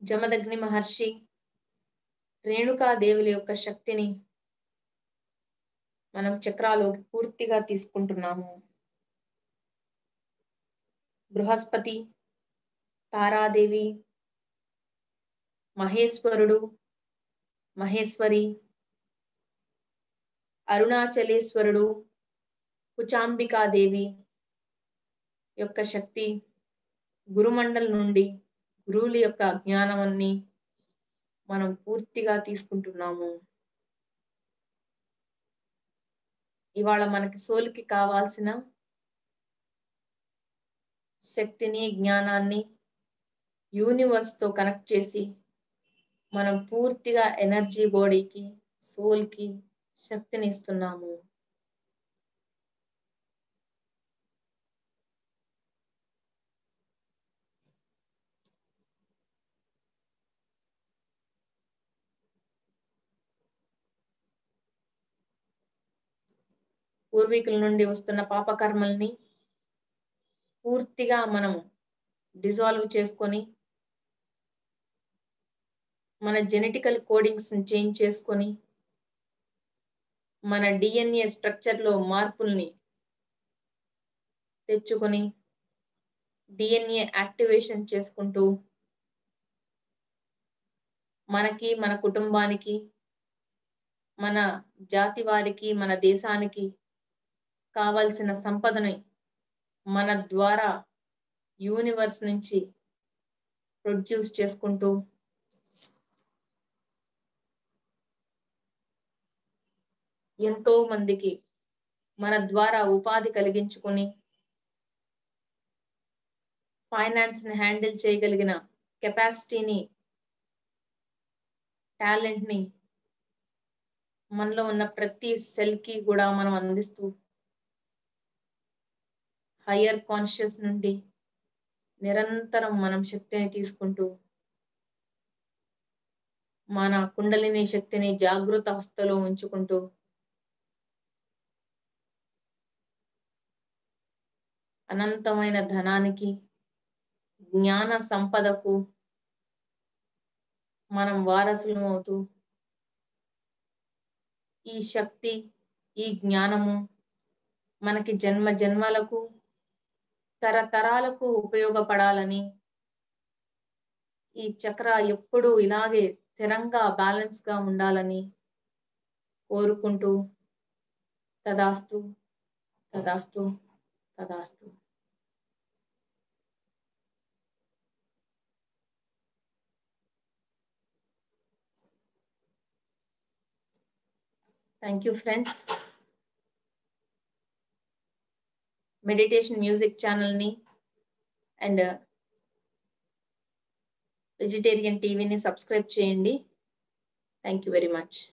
జమదగ్ని మహర్షి రేణుకా దేవుల యొక్క శక్తిని మనం చక్రాలోకి పూర్తిగా తీసుకుంటున్నాము. బృహస్పతి, తారాదేవి, మహేశ్వరుడు, మహేశ్వరి, అరుణాచలేశ్వరుడు, పుచాంబికా దేవి యొక్క శక్తి గురుమండల్ నుండి గురువుల యొక్క అజ్ఞానాన్ని మనం పూర్తిగా తీసుకుంటున్నాము. ఇవాళ మనకి సోల్కి కావాల్సిన శక్తిని జ్ఞానాన్ని యూనివర్స్తో కనెక్ట్ చేసి మనం పూర్తిగా ఎనర్జీ బాడీకి సోల్కి శక్తిని ఇస్తున్నాము. పూర్వీకుల నుండి వస్తున్న పాపకర్మల్ని పూర్తిగా మనం డిజాల్వ్ చేసుకొని మన జెనెటికల్ కోడింగ్స్ని చేంజ్ చేసుకొని మన డిఎన్ఏ స్ట్రక్చర్లో మార్పుల్ని తెచ్చుకొని డిఎన్ఏ యాక్టివేషన్ చేసుకుంటూ మనకి మన కుటుంబానికి మన జాతి వారికి మన దేశానికి కావలసిన సంపదని మన ద్వారా యూనివర్స్ నుంచి ప్రొడ్యూస్ చేసుకుంటూ ఎంతో మందికి మన ద్వారా ఉపాధి కలిగించుకుని ఫైనాన్స్ని హ్యాండిల్ చేయగలిగిన కెపాసిటీని టాలెంట్ని మనలో ఉన్న ప్రతి సెల్కి కూడా మనం అందిస్తూ హయ్యర్ కాన్షియస్ నుండి నిరంతరం మనం శక్తిని తీసుకుంటూ మన కుండలిని శక్తిని జాగృత అవస్థలో ఉంచుకుంటూ అనంతమైన ధనానికి జ్ఞాన సంపదకు మనం వారసులం అవుతూ ఈ శక్తి ఈ జ్ఞానము మనకి జన్మ జన్మలకు తరతరాలకు ఉపయోగపడాలని ఈ చక్ర ఎప్పుడూ ఇలాగే స్థిరంగా బ్యాలెన్స్గా ఉండాలని కోరుకుంటూ తదాస్తు తదాస్తు తదాస్తు. Thank you, friends. Meditation music channel ni and uh, vegetarian T V ni subscribe cheyandi. Thank you very much.